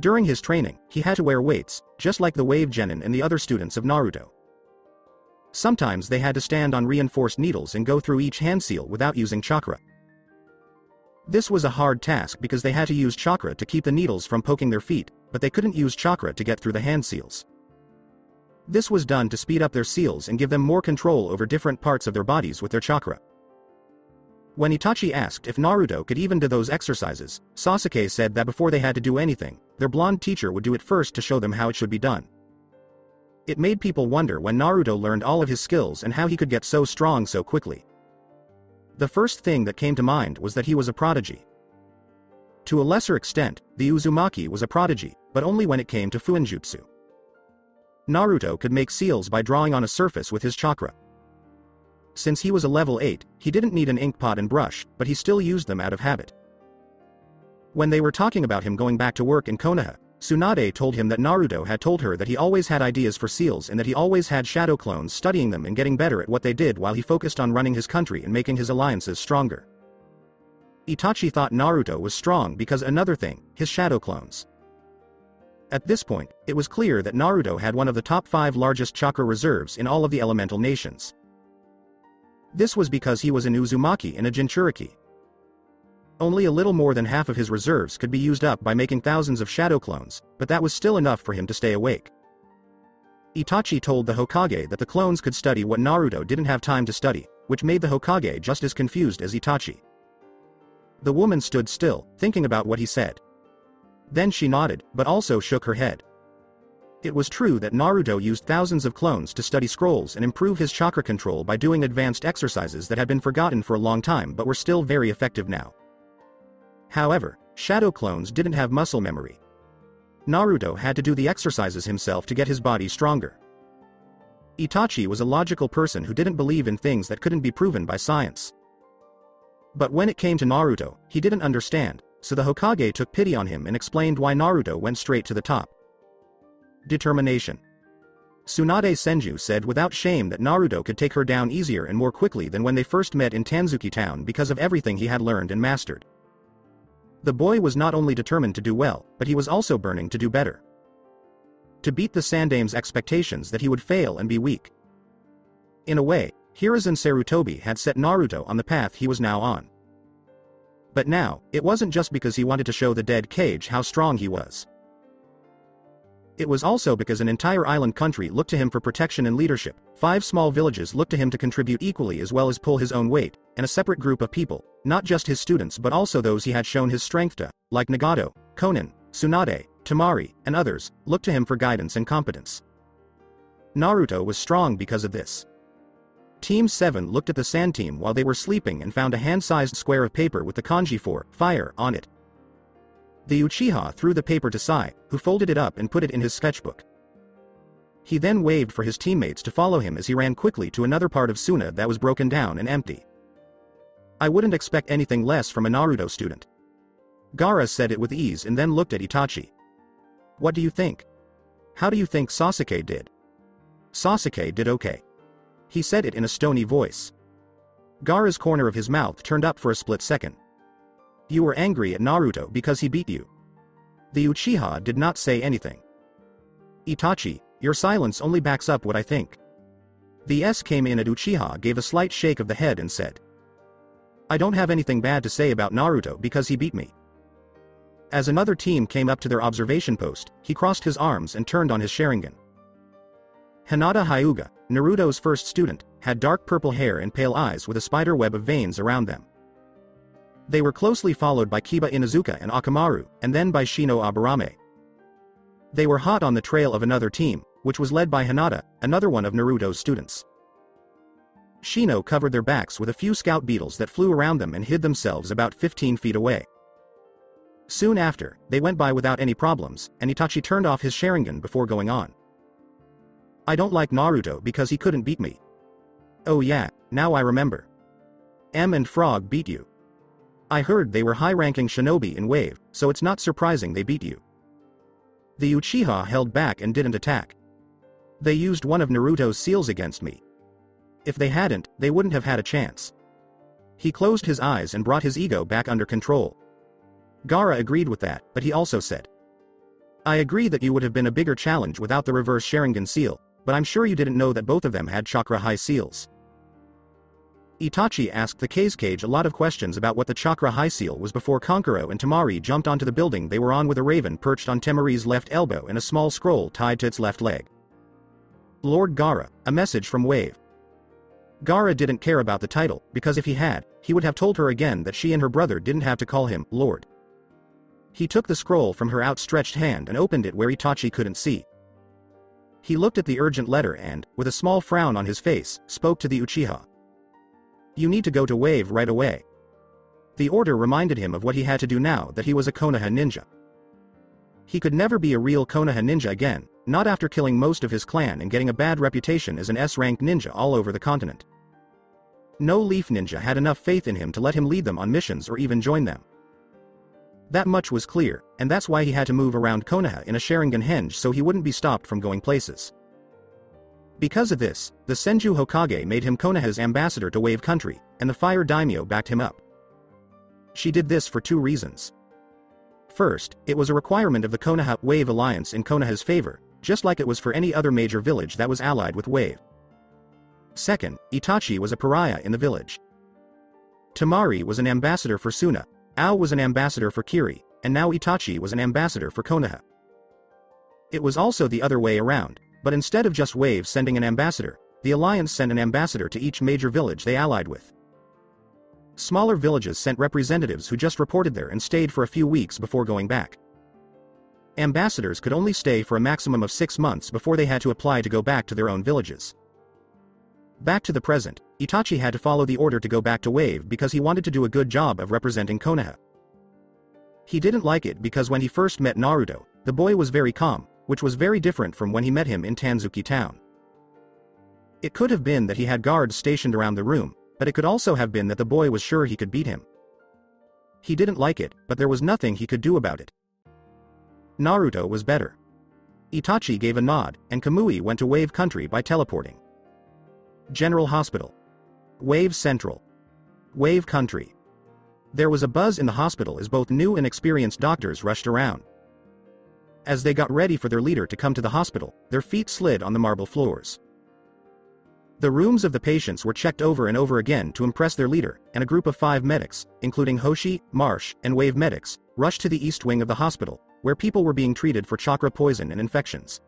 During his training, he had to wear weights, just like the Wave Genin and the other students of Naruto. Sometimes they had to stand on reinforced needles and go through each hand seal without using chakra. This was a hard task because they had to use chakra to keep the needles from poking their feet, but they couldn't use chakra to get through the hand seals. This was done to speed up their seals and give them more control over different parts of their bodies with their chakra. When Itachi asked if Naruto could even do those exercises, Sasuke said that before they had to do anything, their blonde teacher would do it first to show them how it should be done. It made people wonder when Naruto learned all of his skills and how he could get so strong so quickly. The first thing that came to mind was that he was a prodigy. To a lesser extent, the Uzumaki was a prodigy, but only when it came to Fuinjutsu. Naruto could make seals by drawing on a surface with his chakra. Since he was a level 8, he didn't need an ink pot and brush, but he still used them out of habit. When they were talking about him going back to work in Konoha, Tsunade told him that Naruto had told her that he always had ideas for seals and that he always had shadow clones studying them and getting better at what they did while he focused on running his country and making his alliances stronger. Itachi thought Naruto was strong because another thing, his shadow clones. At this point, it was clear that Naruto had one of the top 5 largest chakra reserves in all of the elemental nations. This was because he was an Uzumaki and a Jinchuriki. Only a little more than half of his reserves could be used up by making thousands of shadow clones, but that was still enough for him to stay awake. Itachi told the Hokage that the clones could study what Naruto didn't have time to study, which made the Hokage just as confused as Itachi. The woman stood still, thinking about what he said. Then she nodded, but also shook her head. It was true that Naruto used thousands of clones to study scrolls and improve his chakra control by doing advanced exercises that had been forgotten for a long time but were still very effective now. However, shadow clones didn't have muscle memory. Naruto had to do the exercises himself to get his body stronger. Itachi was a logical person who didn't believe in things that couldn't be proven by science. But when it came to Naruto, he didn't understand, so the Hokage took pity on him and explained why Naruto went straight to the top. Determination. Tsunade Senju said without shame that Naruto could take her down easier and more quickly than when they first met in Tanzuki Town because of everything he had learned and mastered. The boy was not only determined to do well, but he was also burning to do better. To beat the Sandame's expectations that he would fail and be weak. In a way, Hiruzen Sarutobi had set Naruto on the path he was now on. But now, it wasn't just because he wanted to show the dead cage how strong he was. It was also because an entire island country looked to him for protection and leadership, 5 small villages looked to him to contribute equally as well as pull his own weight, and a separate group of people, not just his students but also those he had shown his strength to, like Nagato, Konan, Tsunade, Tamari, and others, looked to him for guidance and competence. Naruto was strong because of this. Team 7 looked at the sand team while they were sleeping and found a hand-sized square of paper with the kanji for, fire, on it. The Uchiha threw the paper to Sai, who folded it up and put it in his sketchbook. He then waved for his teammates to follow him as he ran quickly to another part of Suna that was broken down and empty. I wouldn't expect anything less from a Naruto student. Gaara said it with ease and then looked at Itachi. What do you think? How do you think Sasuke did? Sasuke did okay. He said it in a stony voice. Gaara's corner of his mouth turned up for a split second. You were angry at Naruto because he beat you. The Uchiha did not say anything. Itachi, your silence only backs up what I think. The S came in at Uchiha, gave a slight shake of the head and said, I don't have anything bad to say about Naruto because he beat me. As another team came up to their observation post, he crossed his arms and turned on his Sharingan. Hinata Hyuga, Naruto's first student, had dark purple hair and pale eyes with a spider web of veins around them. They were closely followed by Kiba Inazuka and Akamaru, and then by Shino Aburame. They were hot on the trail of another team, which was led by Hinata, another one of Naruto's students. Shino covered their backs with a few scout beetles that flew around them and hid themselves about 15 feet away. Soon after, they went by without any problems, and Itachi turned off his Sharingan before going on. I don't like Naruto because he couldn't beat me. Oh yeah, now I remember. M and Frog beat you. I heard they were high-ranking shinobi in Wave, so it's not surprising they beat you. The Uchiha held back and didn't attack. They used one of Naruto's seals against me. If they hadn't, they wouldn't have had a chance. He closed his eyes and brought his ego back under control. Gaara agreed with that, but he also said, I agree that you would have been a bigger challenge without the reverse Sharingan seal, but I'm sure you didn't know that both of them had chakra high seals. Itachi asked the Kazekage a lot of questions about what the chakra high seal was before Konkoro and Temari jumped onto the building they were on with a raven perched on Temari's left elbow and a small scroll tied to its left leg. Lord Gaara, a message from Wave. Gaara didn't care about the title, because if he had, he would have told her again that she and her brother didn't have to call him Lord. He took the scroll from her outstretched hand and opened it where Itachi couldn't see. He looked at the urgent letter and, with a small frown on his face, spoke to the Uchiha. You need to go to Wave right away. The order reminded him of what he had to do now that he was a Konoha ninja. He could never be a real Konoha ninja again, not after killing most of his clan and getting a bad reputation as an S-ranked ninja all over the continent. No Leaf Ninja had enough faith in him to let him lead them on missions or even join them. That much was clear, and that's why he had to move around Konoha in a Sharingan henge so he wouldn't be stopped from going places. Because of this, the Senju Hokage made him Konoha's ambassador to Wave Country, and the Fire Daimyo backed him up. She did this for two reasons. First, it was a requirement of the Konoha-Wave alliance in Konoha's favor, just like it was for any other major village that was allied with Wave. Second, Itachi was a pariah in the village. Temari was an ambassador for Suna, Ao was an ambassador for Kiri, and now Itachi was an ambassador for Konoha. It was also the other way around. But instead of just Wave sending an ambassador, the alliance sent an ambassador to each major village they allied with. Smaller villages sent representatives who just reported there and stayed for a few weeks before going back. Ambassadors could only stay for a maximum of 6 months before they had to apply to go back to their own villages. Back to the present, Itachi had to follow the order to go back to Wave because he wanted to do a good job of representing Konoha. He didn't like it because when he first met Naruto, the boy was very calm, which was very different from when he met him in Tanzuki Town. It could have been that he had guards stationed around the room, but it could also have been that the boy was sure he could beat him. He didn't like it, but there was nothing he could do about it. Naruto was better. Itachi gave a nod, and Kamui went to Wave Country by teleporting. General Hospital. Wave Central. Wave Country. There was a buzz in the hospital as both new and experienced doctors rushed around. As they got ready for their leader to come to the hospital, their feet slid on the marble floors. The rooms of the patients were checked over and over again to impress their leader, and a group of 5 medics, including Hoshi, Marsh, and Wave medics, rushed to the east wing of the hospital, where people were being treated for chakra poison and infections.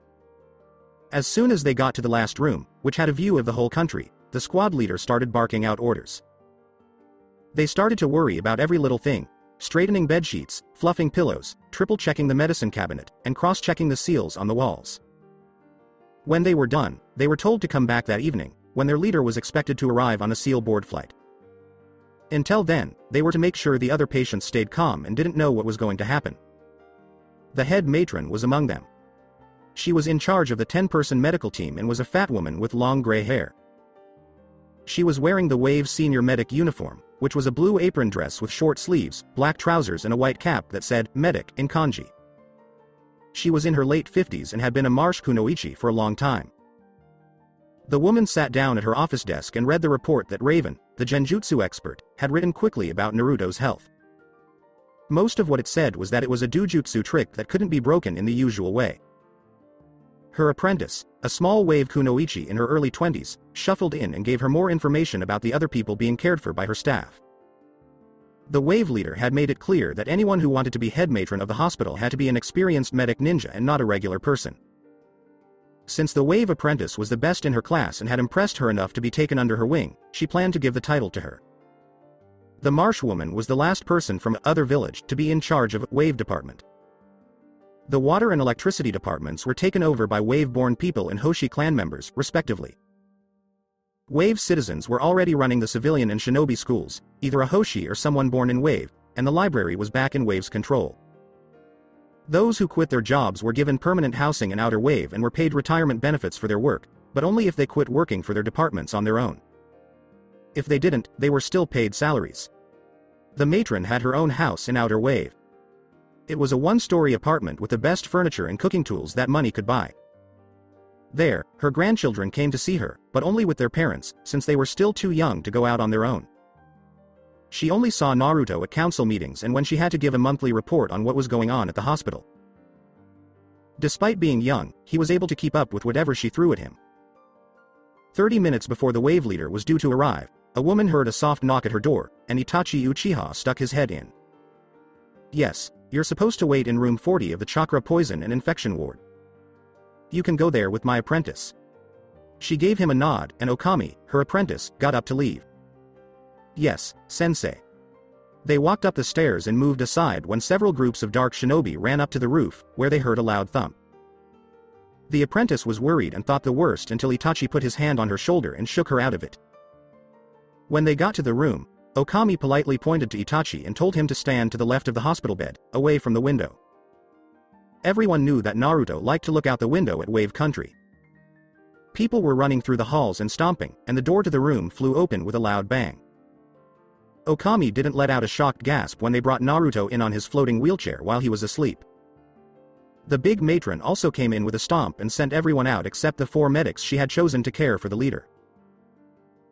As soon as they got to the last room, which had a view of the whole country, the squad leader started barking out orders. They started to worry about every little thing, straightening bedsheets, fluffing pillows, triple-checking the medicine cabinet, and cross-checking the seals on the walls. When they were done, they were told to come back that evening, when their leader was expected to arrive on a seal board flight. Until then, they were to make sure the other patients stayed calm and didn't know what was going to happen. The head matron was among them. She was in charge of the 10-person medical team and was a fat woman with long gray hair. She was wearing the WAVE senior medic uniform, which was a blue apron dress with short sleeves, black trousers and a white cap that said, medic, in kanji. She was in her late 50s and had been a Marsh kunoichi for a long time. The woman sat down at her office desk and read the report that Raven, the genjutsu expert, had written quickly about Naruto's health. Most of what it said was that it was a doujutsu trick that couldn't be broken in the usual way. Her apprentice, a small WAVE kunoichi in her early 20s, shuffled in and gave her more information about the other people being cared for by her staff. The WAVE leader had made it clear that anyone who wanted to be head matron of the hospital had to be an experienced medic ninja and not a regular person. Since the WAVE apprentice was the best in her class and had impressed her enough to be taken under her wing, she planned to give the title to her. The Marsh woman was the last person from Other Village to be in charge of WAVE department. The water and electricity departments were taken over by WAVE-born people and Hoshi clan members, respectively. WAVE citizens were already running the civilian and shinobi schools, either a Hoshi or someone born in WAVE, and the library was back in WAVE's control. Those who quit their jobs were given permanent housing in Outer WAVE and were paid retirement benefits for their work, but only if they quit working for their departments on their own. If they didn't, they were still paid salaries. The matron had her own house in Outer WAVE. It was a one-story apartment with the best furniture and cooking tools that money could buy. There, her grandchildren came to see her, but only with their parents, since they were still too young to go out on their own. She only saw Naruto at council meetings and when she had to give a monthly report on what was going on at the hospital. Despite being young, he was able to keep up with whatever she threw at him. 30 minutes before the WAVE leader was due to arrive, a woman heard a soft knock at her door, and Itachi Uchiha stuck his head in. "Yes. You're supposed to wait in room 40 of the chakra poison and infection ward. You can go there with my apprentice." She gave him a nod, and Okami, her apprentice, got up to leave. "Yes, sensei." They walked up the stairs and moved aside when several groups of dark shinobi ran up to the roof, where they heard a loud thump. The apprentice was worried and thought the worst until Itachi put his hand on her shoulder and shook her out of it. When they got to the room, Okami politely pointed to Itachi and told him to stand to the left of the hospital bed, away from the window. Everyone knew that Naruto liked to look out the window at Wave Country. People were running through the halls and stomping, and the door to the room flew open with a loud bang. Okami didn't let out a shocked gasp when they brought Naruto in on his floating wheelchair while he was asleep. The big matron also came in with a stomp and sent everyone out except the 4 medics she had chosen to care for the leader.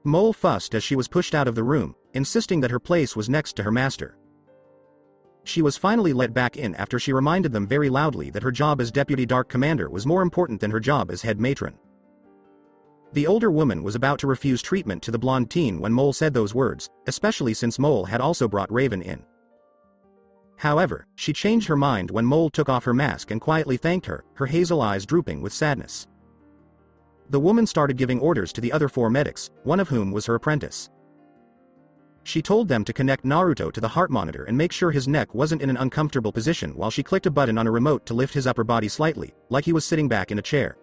Mole fussed as she was pushed out of the room, insisting that her place was next to her master. She was finally let back in after she reminded them very loudly that her job as deputy dark commander was more important than her job as head matron. The older woman was about to refuse treatment to the blonde teen when Mole said those words, especially since Mole had also brought Raven in. However, she changed her mind when Mole took off her mask and quietly thanked her, her hazel eyes drooping with sadness. The woman started giving orders to the other 4 medics, one of whom was her apprentice. She told them to connect Naruto to the heart monitor and make sure his neck wasn't in an uncomfortable position while she clicked a button on a remote to lift his upper body slightly, like he was sitting back in a chair.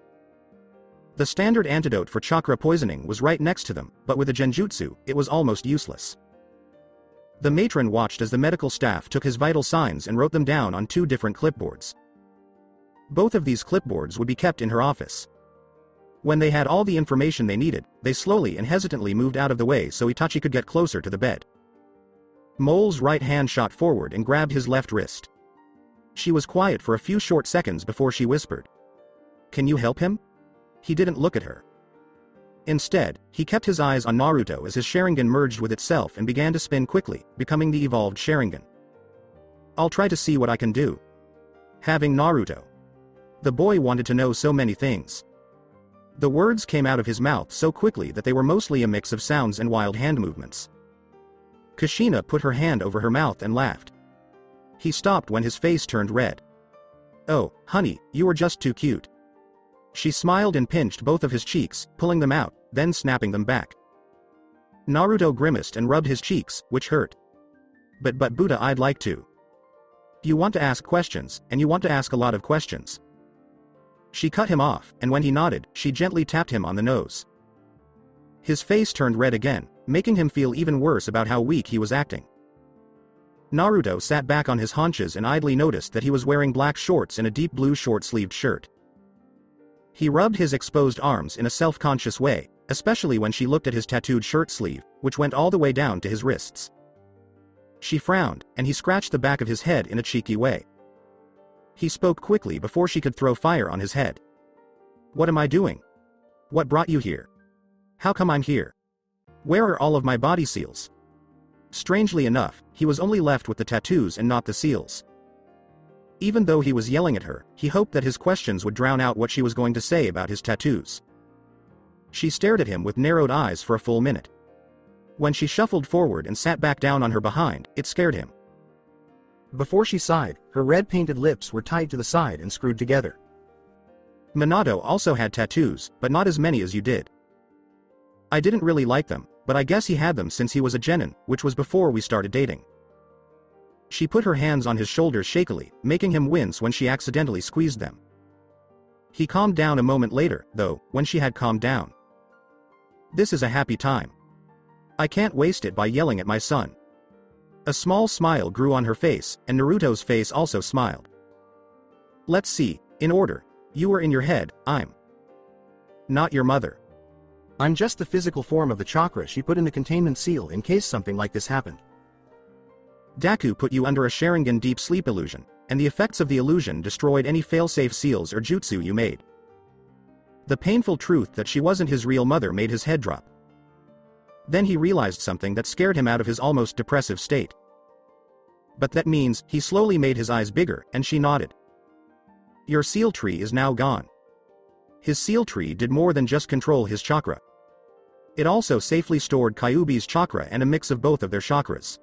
The standard antidote for chakra poisoning was right next to them, but with a genjutsu, it was almost useless. The matron watched as the medical staff took his vital signs and wrote them down on 2 different clipboards. Both of these clipboards would be kept in her office. When they had all the information they needed, they slowly and hesitantly moved out of the way so Itachi could get closer to the bed. Mole's right hand shot forward and grabbed his left wrist. She was quiet for a few short seconds before she whispered, "Can you help him?" He didn't look at her. Instead, he kept his eyes on Naruto as his Sharingan merged with itself and began to spin quickly, becoming the evolved Sharingan. "I'll try to see what I can do." Having Naruto. The boy wanted to know so many things. The words came out of his mouth so quickly that they were mostly a mix of sounds and wild hand movements. Kushina put her hand over her mouth and laughed. He stopped when his face turned red. "Oh, honey, you were just too cute." She smiled and pinched both of his cheeks, pulling them out, then snapping them back. Naruto grimaced and rubbed his cheeks, which hurt. But Buddha, I'd like to. You want to ask questions, and you want to ask a lot of questions." She cut him off, and when he nodded, she gently tapped him on the nose. His face turned red again, making him feel even worse about how weak he was acting. Naruto sat back on his haunches and idly noticed that he was wearing black shorts and a deep blue short-sleeved shirt. He rubbed his exposed arms in a self-conscious way, especially when she looked at his tattooed shirt sleeve, which went all the way down to his wrists. She frowned, and he scratched the back of his head in a cheeky way. He spoke quickly before she could throw fire on his head. "What am I doing? What brought you here? How come I'm here? Where are all of my body seals?" Strangely enough, he was only left with the tattoos and not the seals. Even though he was yelling at her, he hoped that his questions would drown out what she was going to say about his tattoos. She stared at him with narrowed eyes for a full minute. When she shuffled forward and sat back down on her behind, it scared him. Before she sighed, her red-painted lips were tied to the side and screwed together. Minato also had tattoos, but not as many as you did. I didn't really like them, but I guess he had them since he was a genin, which was before we started dating. She put her hands on his shoulders shakily, making him wince when she accidentally squeezed them. He calmed down a moment later, though, when she had calmed down. This is a happy time. I can't waste it by yelling at my son. A small smile grew on her face, and Naruto's face also smiled. Let's see, in order, you were in your head, I'm not your mother. I'm just the physical form of the chakra she put in the containment seal in case something like this happened. Deku put you under a Sharingan deep sleep illusion, and the effects of the illusion destroyed any failsafe seals or jutsu you made. The painful truth that she wasn't his real mother made his head drop. Then he realized something that scared him out of his almost depressive state. But that means, he slowly made his eyes bigger, and she nodded. Your seal tree is now gone. His seal tree did more than just control his chakra. It also safely stored Kyuubi's chakra and a mix of both of their chakras.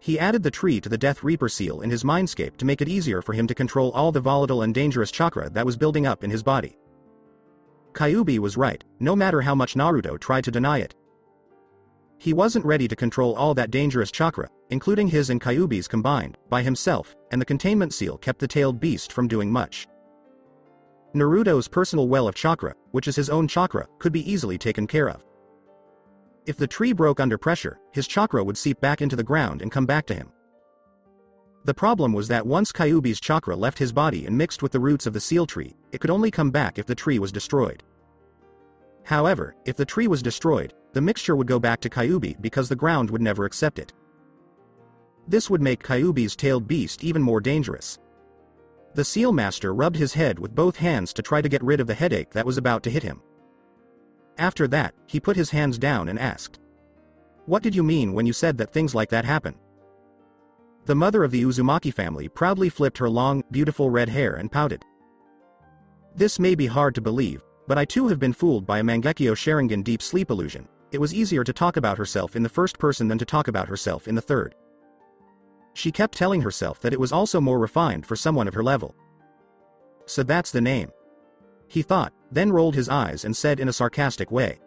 He added the tree to the Death Reaper seal in his mindscape to make it easier for him to control all the volatile and dangerous chakra that was building up in his body. Kyuubi was right, no matter how much Naruto tried to deny it. He wasn't ready to control all that dangerous chakra, including his and Kyuubi's combined, by himself, and the containment seal kept the tailed beast from doing much. Naruto's personal well of chakra, which is his own chakra, could be easily taken care of. If the tree broke under pressure, his chakra would seep back into the ground and come back to him. The problem was that once Kyuubi's chakra left his body and mixed with the roots of the seal tree, it could only come back if the tree was destroyed. However, if the tree was destroyed, the mixture would go back to Kyuubi because the ground would never accept it. This would make Kyuubi's tailed beast even more dangerous. The seal master rubbed his head with both hands to try to get rid of the headache that was about to hit him. After that, he put his hands down and asked, "What did you mean when you said that things like that happen?" The mother of the Uzumaki family proudly flipped her long, beautiful red hair and pouted. This may be hard to believe, but I too have been fooled by a Mangekyo Sharingan deep sleep illusion. It was easier to talk about herself in the first person than to talk about herself in the third. She kept telling herself that it was also more refined for someone of her level. So that's the name, he thought, then rolled his eyes and said in a sarcastic way.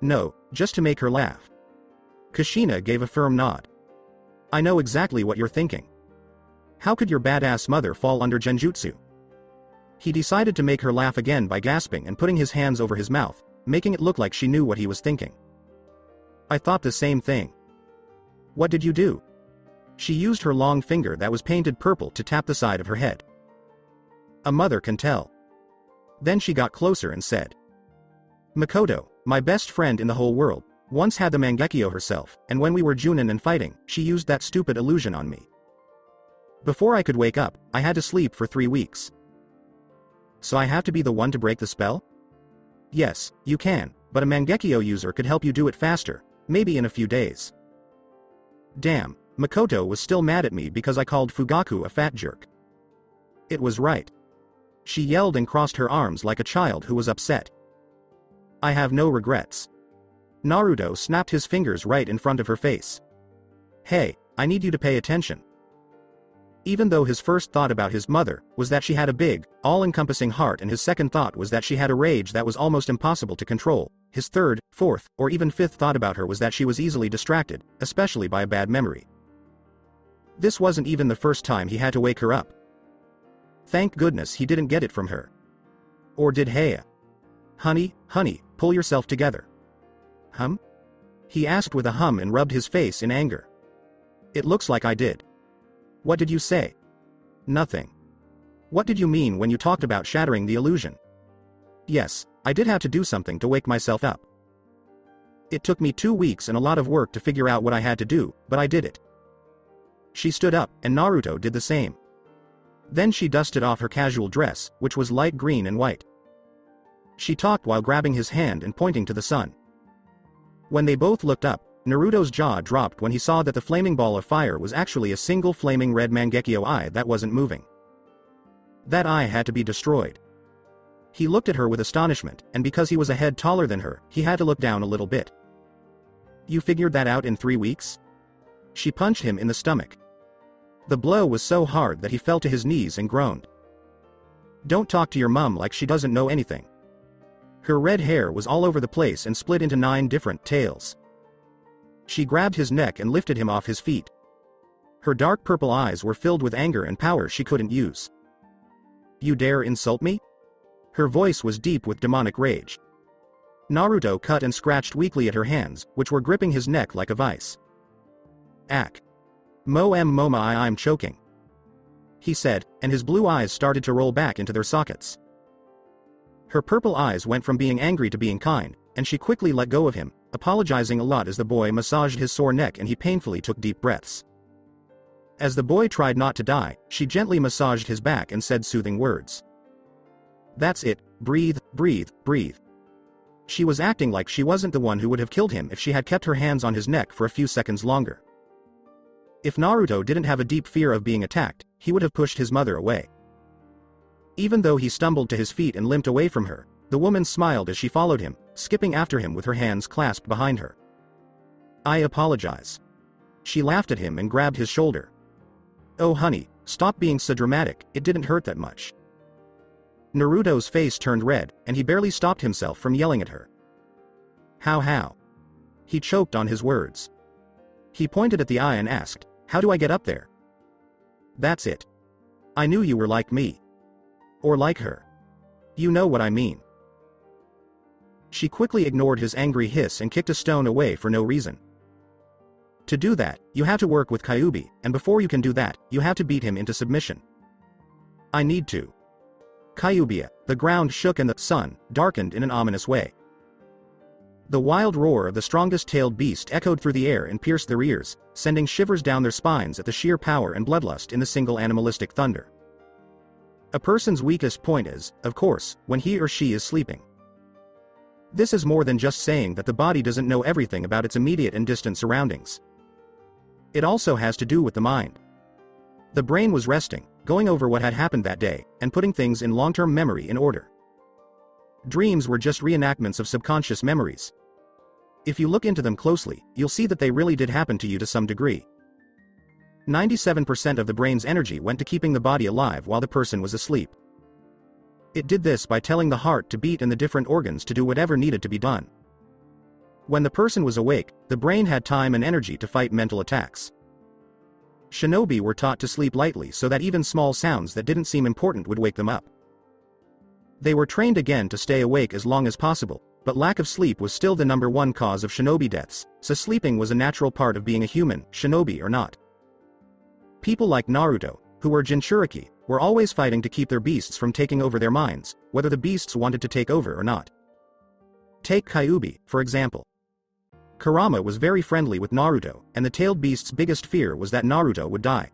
No, just to make her laugh. Kushina gave a firm nod. I know exactly what you're thinking. How could your badass mother fall under genjutsu? He decided to make her laugh again by gasping and putting his hands over his mouth, making it look like she knew what he was thinking. I thought the same thing. What did you do? She used her long finger that was painted purple to tap the side of her head. A mother can tell. Then she got closer and said, Makoto, my best friend in the whole world, once had the Mangekyo herself, and when we were Junin and fighting, she used that stupid illusion on me. Before I could wake up, I had to sleep for 3 weeks. So I have to be the one to break the spell? Yes, you can, but a Mangekyo user could help you do it faster, maybe in a few days. Damn, Makoto was still mad at me because I called Fugaku a fat jerk. It was right. She yelled and crossed her arms like a child who was upset. I have no regrets. Naruto snapped his fingers right in front of her face. Hey, I need you to pay attention. Even though his first thought about his mother was that she had a big, all-encompassing heart and his second thought was that she had a rage that was almost impossible to control, his third, fourth, or even fifth thought about her was that she was easily distracted, especially by a bad memory. This wasn't even the first time he had to wake her up. Thank goodness he didn't get it from her. Or did Heia? Honey, pull yourself together. Hum? He asked with a hum and rubbed his face in anger. It looks like I did. What did you say? Nothing. What did you mean when you talked about shattering the illusion? Yes, I did have to do something to wake myself up. It took me 2 weeks and a lot of work to figure out what I had to do, but I did it. She stood up, and Naruto did the same. Then she dusted off her casual dress, which was light green and white. She talked while grabbing his hand and pointing to the sun. When they both looked up, Naruto's jaw dropped when he saw that the flaming ball of fire was actually a single flaming red Mangekyo eye that wasn't moving. That eye had to be destroyed. He looked at her with astonishment, and because he was a head taller than her, he had to look down a little bit. You figured that out in 3 weeks? She punched him in the stomach. The blow was so hard that he fell to his knees and groaned. Don't talk to your mum like she doesn't know anything. Her red hair was all over the place and split into 9 different tails. She grabbed his neck and lifted him off his feet. Her dark purple eyes were filled with anger and power she couldn't use. You dare insult me? Her voice was deep with demonic rage. Naruto cut and scratched weakly at her hands, which were gripping his neck like a vice. Ack. I'm choking. He said, and his blue eyes started to roll back into their sockets. Her purple eyes went from being angry to being kind, and she quickly let go of him, apologizing a lot as the boy massaged his sore neck and he painfully took deep breaths. As the boy tried not to die, she gently massaged his back and said soothing words. That's it, breathe, breathe, breathe. She was acting like she wasn't the one who would have killed him if she had kept her hands on his neck for a few seconds longer. If Naruto didn't have a deep fear of being attacked, he would have pushed his mother away. Even though he stumbled to his feet and limped away from her, the woman smiled as she followed him, skipping after him with her hands clasped behind her. I apologize. She laughed at him and grabbed his shoulder. Oh honey, stop being so dramatic, it didn't hurt that much. Naruto's face turned red, and he barely stopped himself from yelling at her. How? He choked on his words. He pointed at the eye and asked, how do I get up there? That's it. I knew you were like me. Or like her. You know what I mean. She quickly ignored his angry hiss and kicked a stone away for no reason. To do that, you have to work with Kyuubi, and before you can do that, you have to beat him into submission. I need to. Kyuubi, the ground shook and the sun darkened in an ominous way. The wild roar of the strongest-tailed beast echoed through the air and pierced their ears, sending shivers down their spines at the sheer power and bloodlust in the single animalistic thunder. A person's weakest point is, of course, when he or she is sleeping. This is more than just saying that the body doesn't know everything about its immediate and distant surroundings. It also has to do with the mind. The brain was resting, going over what had happened that day, and putting things in long-term memory in order. Dreams were just reenactments of subconscious memories. If you look into them closely, you'll see that they really did happen to you to some degree. 97% of the brain's energy went to keeping the body alive while the person was asleep. It did this by telling the heart to beat and the different organs to do whatever needed to be done. When the person was awake, the brain had time and energy to fight mental attacks. Shinobi were taught to sleep lightly so that even small sounds that didn't seem important would wake them up. They were trained again to stay awake as long as possible, but lack of sleep was still the #1 cause of shinobi deaths, so sleeping was a natural part of being a human, shinobi or not. People like Naruto, who were Jinchuriki, were always fighting to keep their beasts from taking over their minds, whether the beasts wanted to take over or not. Take Kyuubi, for example. Kurama was very friendly with Naruto, and the tailed beast's biggest fear was that Naruto would die.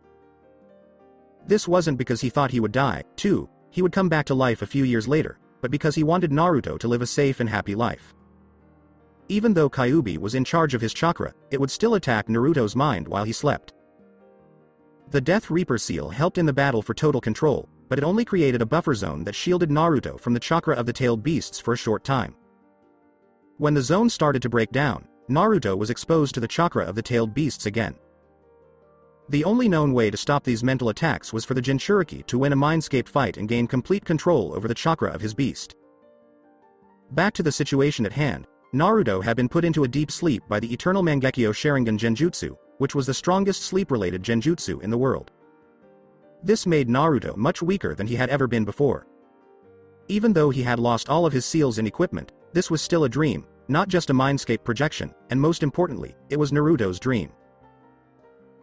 This wasn't because he thought he would die, too, he would come back to life a few years later, but because he wanted Naruto to live a safe and happy life. Even though Kyuubi was in charge of his chakra, it would still attack Naruto's mind while he slept. The Death Reaper seal helped in the battle for total control, but it only created a buffer zone that shielded Naruto from the chakra of the tailed beasts for a short time. When the zone started to break down, Naruto was exposed to the chakra of the tailed beasts again. The only known way to stop these mental attacks was for the Jinchuriki to win a mindscape fight and gain complete control over the chakra of his beast. Back to the situation at hand, Naruto had been put into a deep sleep by the Eternal Mangekyo Sharingan Genjutsu, which was the strongest sleep-related genjutsu in the world. This made Naruto much weaker than he had ever been before. Even though he had lost all of his seals and equipment, this was still a dream, not just a mindscape projection, and most importantly, it was Naruto's dream.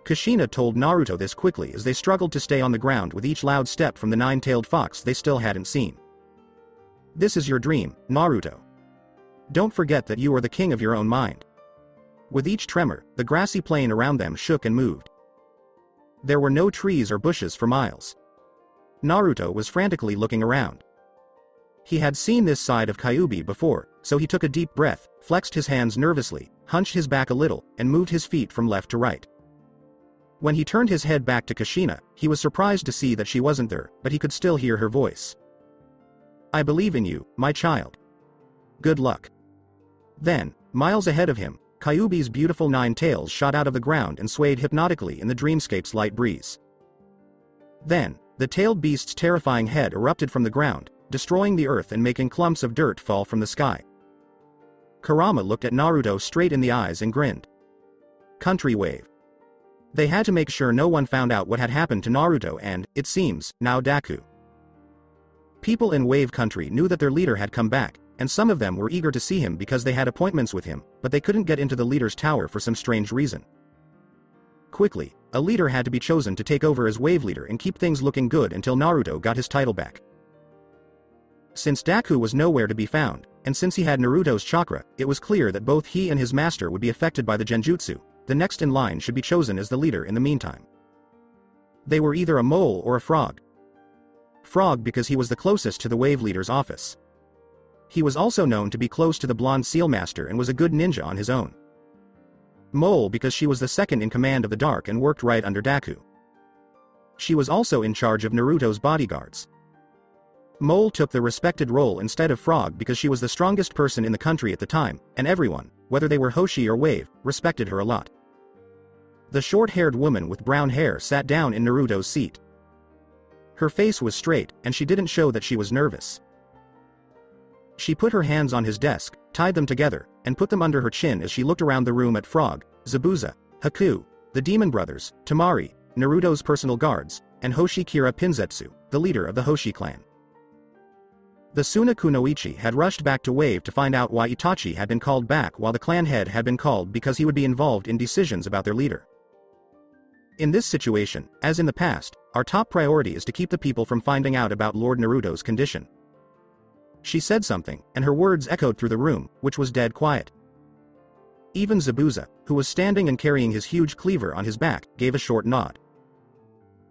Kushina told Naruto this quickly as they struggled to stay on the ground with each loud step from the nine-tailed fox they still hadn't seen. This is your dream, Naruto. Don't forget that you are the king of your own mind. With each tremor, the grassy plain around them shook and moved. There were no trees or bushes for miles. Naruto was frantically looking around. He had seen this side of Kyuubi before, so he took a deep breath, flexed his hands nervously, hunched his back a little, and moved his feet from left to right. When he turned his head back to Kushina, he was surprised to see that she wasn't there, but he could still hear her voice. I believe in you, my child. Good luck. Then, miles ahead of him, Kyuubi's beautiful nine tails shot out of the ground and swayed hypnotically in the dreamscape's light breeze. Then, the tailed beast's terrifying head erupted from the ground, destroying the earth and making clumps of dirt fall from the sky. Kurama looked at Naruto straight in the eyes and grinned. Country wave. They had to make sure no one found out what had happened to Naruto and, it seems, now Deku. People in Wave Country knew that their leader had come back, and some of them were eager to see him because they had appointments with him, but they couldn't get into the leader's tower for some strange reason. Quickly, a leader had to be chosen to take over as Wave leader and keep things looking good until Naruto got his title back. Since Deku was nowhere to be found, and since he had Naruto's chakra, it was clear that both he and his master would be affected by the genjutsu. The next in line should be chosen as the leader in the meantime. They were either a mole or a frog. Frog because he was the closest to the Wave leader's office. He was also known to be close to the blonde seal master and was a good ninja on his own. Mole because she was the second in command of the dark and worked right under Deku. She was also in charge of Naruto's bodyguards. Mole took the respected role instead of Frog because she was the strongest person in the country at the time, and everyone, whether they were Hoshi or Wave, respected her a lot. The short-haired woman with brown hair sat down in Naruto's seat. Her face was straight, and she didn't show that she was nervous. She put her hands on his desk, tied them together, and put them under her chin as she looked around the room at Frog, Zabuza, Haku, the Demon Brothers, Tamari, Naruto's personal guards, and Hoshi Kira Pinzetsu, the leader of the Hoshi clan. The Suna Kunoichi had rushed back to Wave to find out why Itachi had been called back while the clan head had been called because he would be involved in decisions about their leader. In this situation, as in the past, our top priority is to keep the people from finding out about Lord Naruto's condition. She said something, and her words echoed through the room, which was dead quiet. Even Zabuza, who was standing and carrying his huge cleaver on his back, gave a short nod.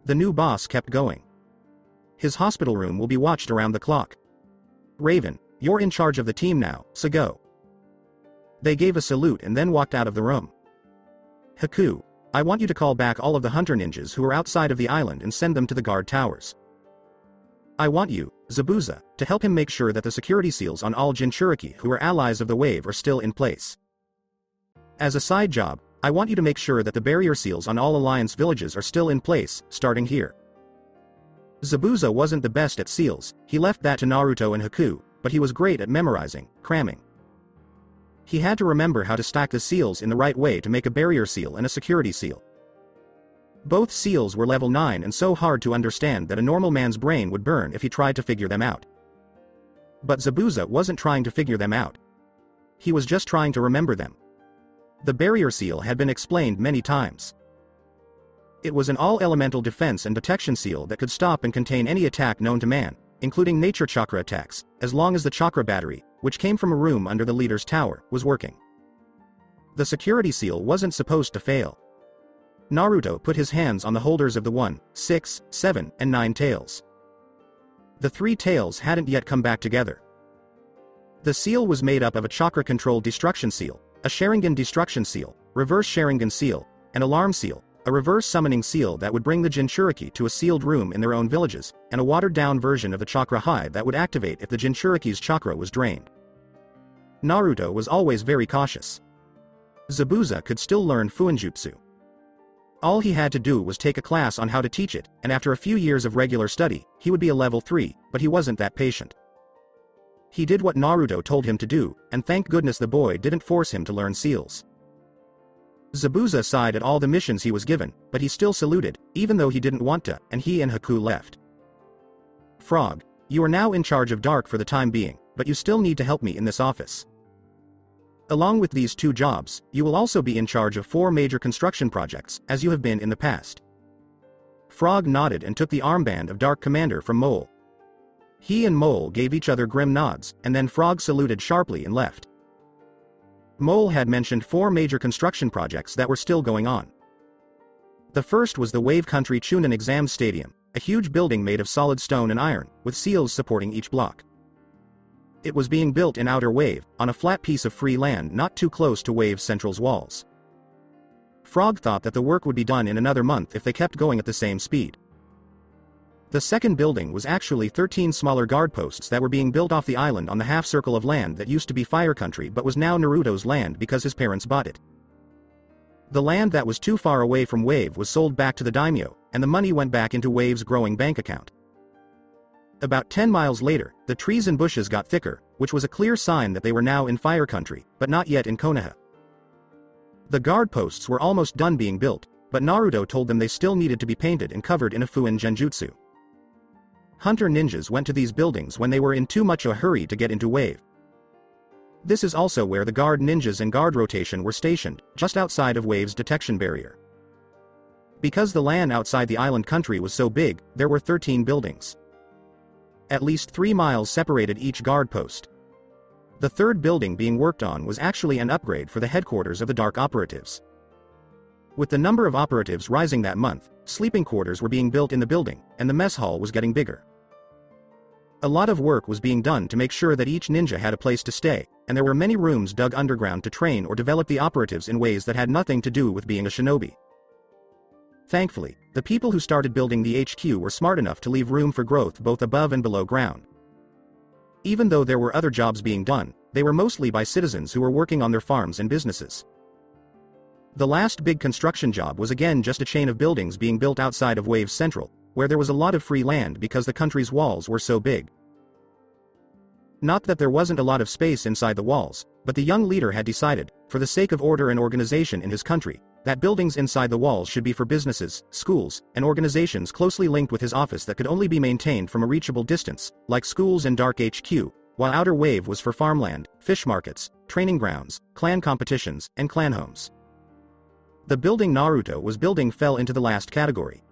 The new boss kept going. His hospital room will be watched around the clock. Raven, you're in charge of the team now, so go. They gave a salute and then walked out of the room. Haku, I want you to call back all of the hunter ninjas who are outside of the island and send them to the guard towers. I want you, Zabuza, to help him make sure that the security seals on all Jinchuriki who are allies of the Wave are still in place. As a side job, I want you to make sure that the barrier seals on all Alliance villages are still in place, starting here. Zabuza wasn't the best at seals, he left that to Naruto and Haku, but he was great at memorizing, cramming. He had to remember how to stack the seals in the right way to make a barrier seal and a security seal. Both seals were level 9 and so hard to understand that a normal man's brain would burn if he tried to figure them out. But Zabuza wasn't trying to figure them out. He was just trying to remember them. The barrier seal had been explained many times. It was an all-elemental defense and detection seal that could stop and contain any attack known to man, including nature chakra attacks, as long as the chakra battery, which came from a room under the leader's tower, was working. The security seal wasn't supposed to fail. Naruto put his hands on the holders of the 1, 6, 7, and 9 tails. The 3 tails hadn't yet come back together. The seal was made up of a chakra-controlled destruction seal, a Sharingan destruction seal, reverse Sharingan seal, an alarm seal, a reverse summoning seal that would bring the Jinchuriki to a sealed room in their own villages, and a watered-down version of the Chakra High that would activate if the Jinchuriki's chakra was drained. Naruto was always very cautious. Zabuza could still learn Fuinjutsu. All he had to do was take a class on how to teach it, and after a few years of regular study, he would be a level 3, but he wasn't that patient. He did what Naruto told him to do, and thank goodness the boy didn't force him to learn seals. Zabuza sighed at all the missions he was given, but he still saluted, even though he didn't want to, and he and Haku left. Frog, you are now in charge of Dark for the time being, but you still need to help me in this office. Along with these two jobs, you will also be in charge of 4 major construction projects, as you have been in the past. Frog nodded and took the armband of Dark Commander from Mole. He and Mole gave each other grim nods, and then Frog saluted sharply and left. Mole had mentioned 4 major construction projects that were still going on. The first was the Wave Country Chunin Exam Stadium, a huge building made of solid stone and iron, with seals supporting each block. It was being built in Outer Wave, on a flat piece of free land not too close to Wave Central's walls. Frog thought that the work would be done in another month if they kept going at the same speed. The second building was actually 13 smaller guard posts that were being built off the island on the half-circle of land that used to be Fire Country but was now Naruto's land because his parents bought it. The land that was too far away from Wave was sold back to the daimyo, and the money went back into Wave's growing bank account. About 10 miles later, the trees and bushes got thicker, which was a clear sign that they were now in Fire Country, but not yet in Konoha. The guard posts were almost done being built, but Naruto told them they still needed to be painted and covered in a Fuin Genjutsu. Hunter ninjas went to these buildings when they were in too much a hurry to get into Wave. This is also where the guard ninjas and guard rotation were stationed, just outside of Wave's detection barrier. Because the land outside the island country was so big, there were 13 buildings. At least 3 miles separated each guard post. The third building being worked on was actually an upgrade for the headquarters of the Dark Operatives. With the number of operatives rising that month, sleeping quarters were being built in the building, and the mess hall was getting bigger. A lot of work was being done to make sure that each ninja had a place to stay, and there were many rooms dug underground to train or develop the operatives in ways that had nothing to do with being a shinobi. Thankfully, the people who started building the HQ were smart enough to leave room for growth both above and below ground. Even though there were other jobs being done, they were mostly by citizens who were working on their farms and businesses. The last big construction job was again just a chain of buildings being built outside of Wave Central, where there was a lot of free land because the country's walls were so big. Not that there wasn't a lot of space inside the walls, but the young leader had decided, for the sake of order and organization in his country, that buildings inside the walls should be for businesses, schools, and organizations closely linked with his office that could only be maintained from a reachable distance, like schools and Dark HQ, while Outer Wave was for farmland, fish markets, training grounds, clan competitions, and clan homes. The building Naruto was building fell into the last category.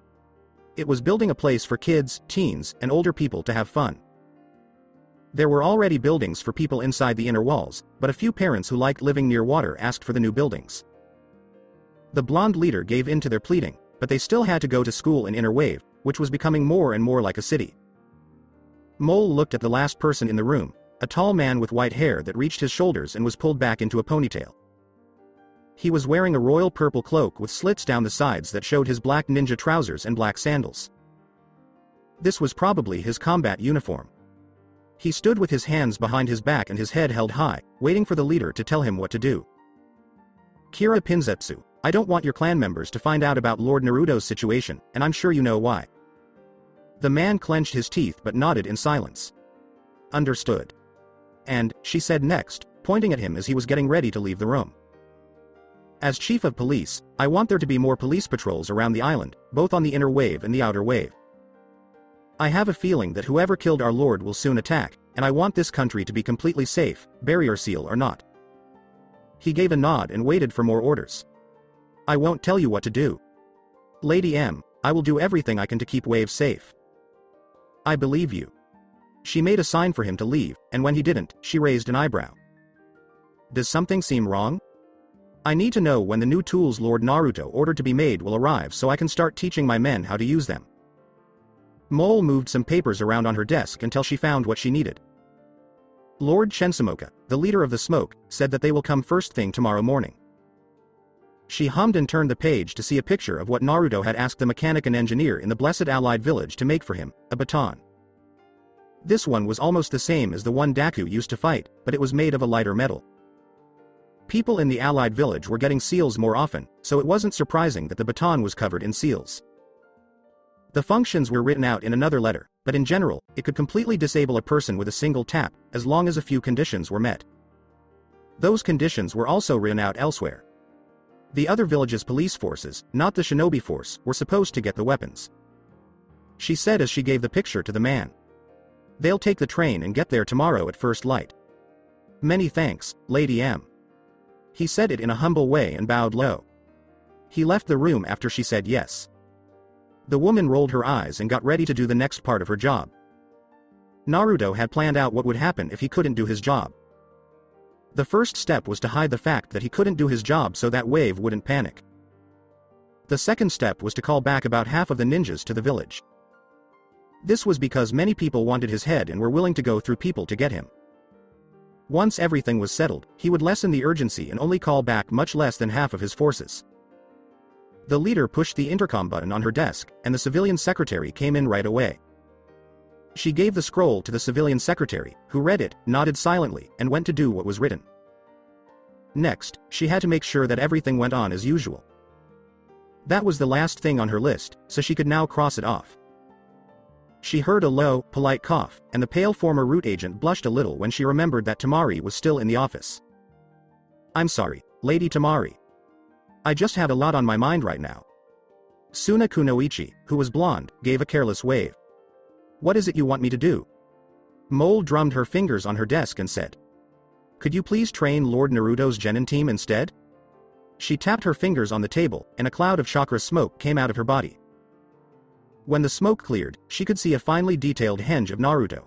It was building a place for kids, teens, and older people to have fun. There were already buildings for people inside the inner walls, but a few parents who liked living near water asked for the new buildings. The blonde leader gave in to their pleading, but they still had to go to school in Inner Wave, which was becoming more and more like a city. Mole looked at the last person in the room, a tall man with white hair that reached his shoulders and was pulled back into a ponytail. He was wearing a royal purple cloak with slits down the sides that showed his black ninja trousers and black sandals. This was probably his combat uniform. He stood with his hands behind his back and his head held high, waiting for the leader to tell him what to do. Kira Pinzetsu, I don't want your clan members to find out about Lord Naruto's situation, and I'm sure you know why. The man clenched his teeth but nodded in silence. Understood. And, she said next, pointing at him as he was getting ready to leave the room. As chief of police, I want there to be more police patrols around the island, both on the inner wave and the outer wave. I have a feeling that whoever killed our lord will soon attack, and I want this country to be completely safe, barrier seal or not. He gave a nod and waited for more orders. I won't tell you what to do. Lady M, I will do everything I can to keep Wave safe. I believe you. She made a sign for him to leave, and when he didn't, she raised an eyebrow. Does something seem wrong? I need to know when the new tools Lord Naruto ordered to be made will arrive so I can start teaching my men how to use them. Mole moved some papers around on her desk until she found what she needed. Lord Shensemoka, the leader of the smoke, said that they will come first thing tomorrow morning. She hummed and turned the page to see a picture of what Naruto had asked the mechanic and engineer in the Blessed Allied Village to make for him, a baton. This one was almost the same as the one Daku used to fight, but it was made of a lighter metal. People in the Allied village were getting seals more often, so it wasn't surprising that the baton was covered in seals. The functions were written out in another letter, but in general, it could completely disable a person with a single tap, as long as a few conditions were met. Those conditions were also written out elsewhere. The other village's police forces, not the shinobi force, were supposed to get the weapons. She said as she gave the picture to the man. They'll take the train and get there tomorrow at first light. Many thanks, Lady M. He said it in a humble way and bowed low. He left the room after she said yes. The woman rolled her eyes and got ready to do the next part of her job. Naruto had planned out what would happen if he couldn't do his job. The first step was to hide the fact that he couldn't do his job so that Wave wouldn't panic. The second step was to call back about half of the ninjas to the village. This was because many people wanted his head and were willing to go through people to get him. Once everything was settled, he would lessen the urgency and only call back much less than half of his forces. The leader pushed the intercom button on her desk, and the civilian secretary came in right away. She gave the scroll to the civilian secretary, who read it, nodded silently, and went to do what was written. Next, she had to make sure that everything went on as usual. That was the last thing on her list, so she could now cross it off. She heard a low, polite cough, and the pale former route agent blushed a little when she remembered that Tamari was still in the office. "I'm sorry, Lady Tamari. I just have a lot on my mind right now." Suna Kunoichi, who was blonde, gave a careless wave. "What is it you want me to do?" Mole drummed her fingers on her desk and said, "Could you please train Lord Naruto's genin team instead?" She tapped her fingers on the table, and a cloud of chakra smoke came out of her body. When the smoke cleared, she could see a finely detailed henge of Naruto.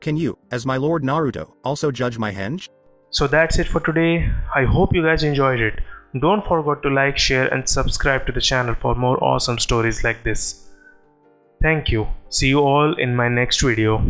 "Can you, as my Lord Naruto, also judge my henge?" So that's it for today. I hope you guys enjoyed it. Don't forget to like, share, and subscribe to the channel for more awesome stories like this. Thank you. See you all in my next video.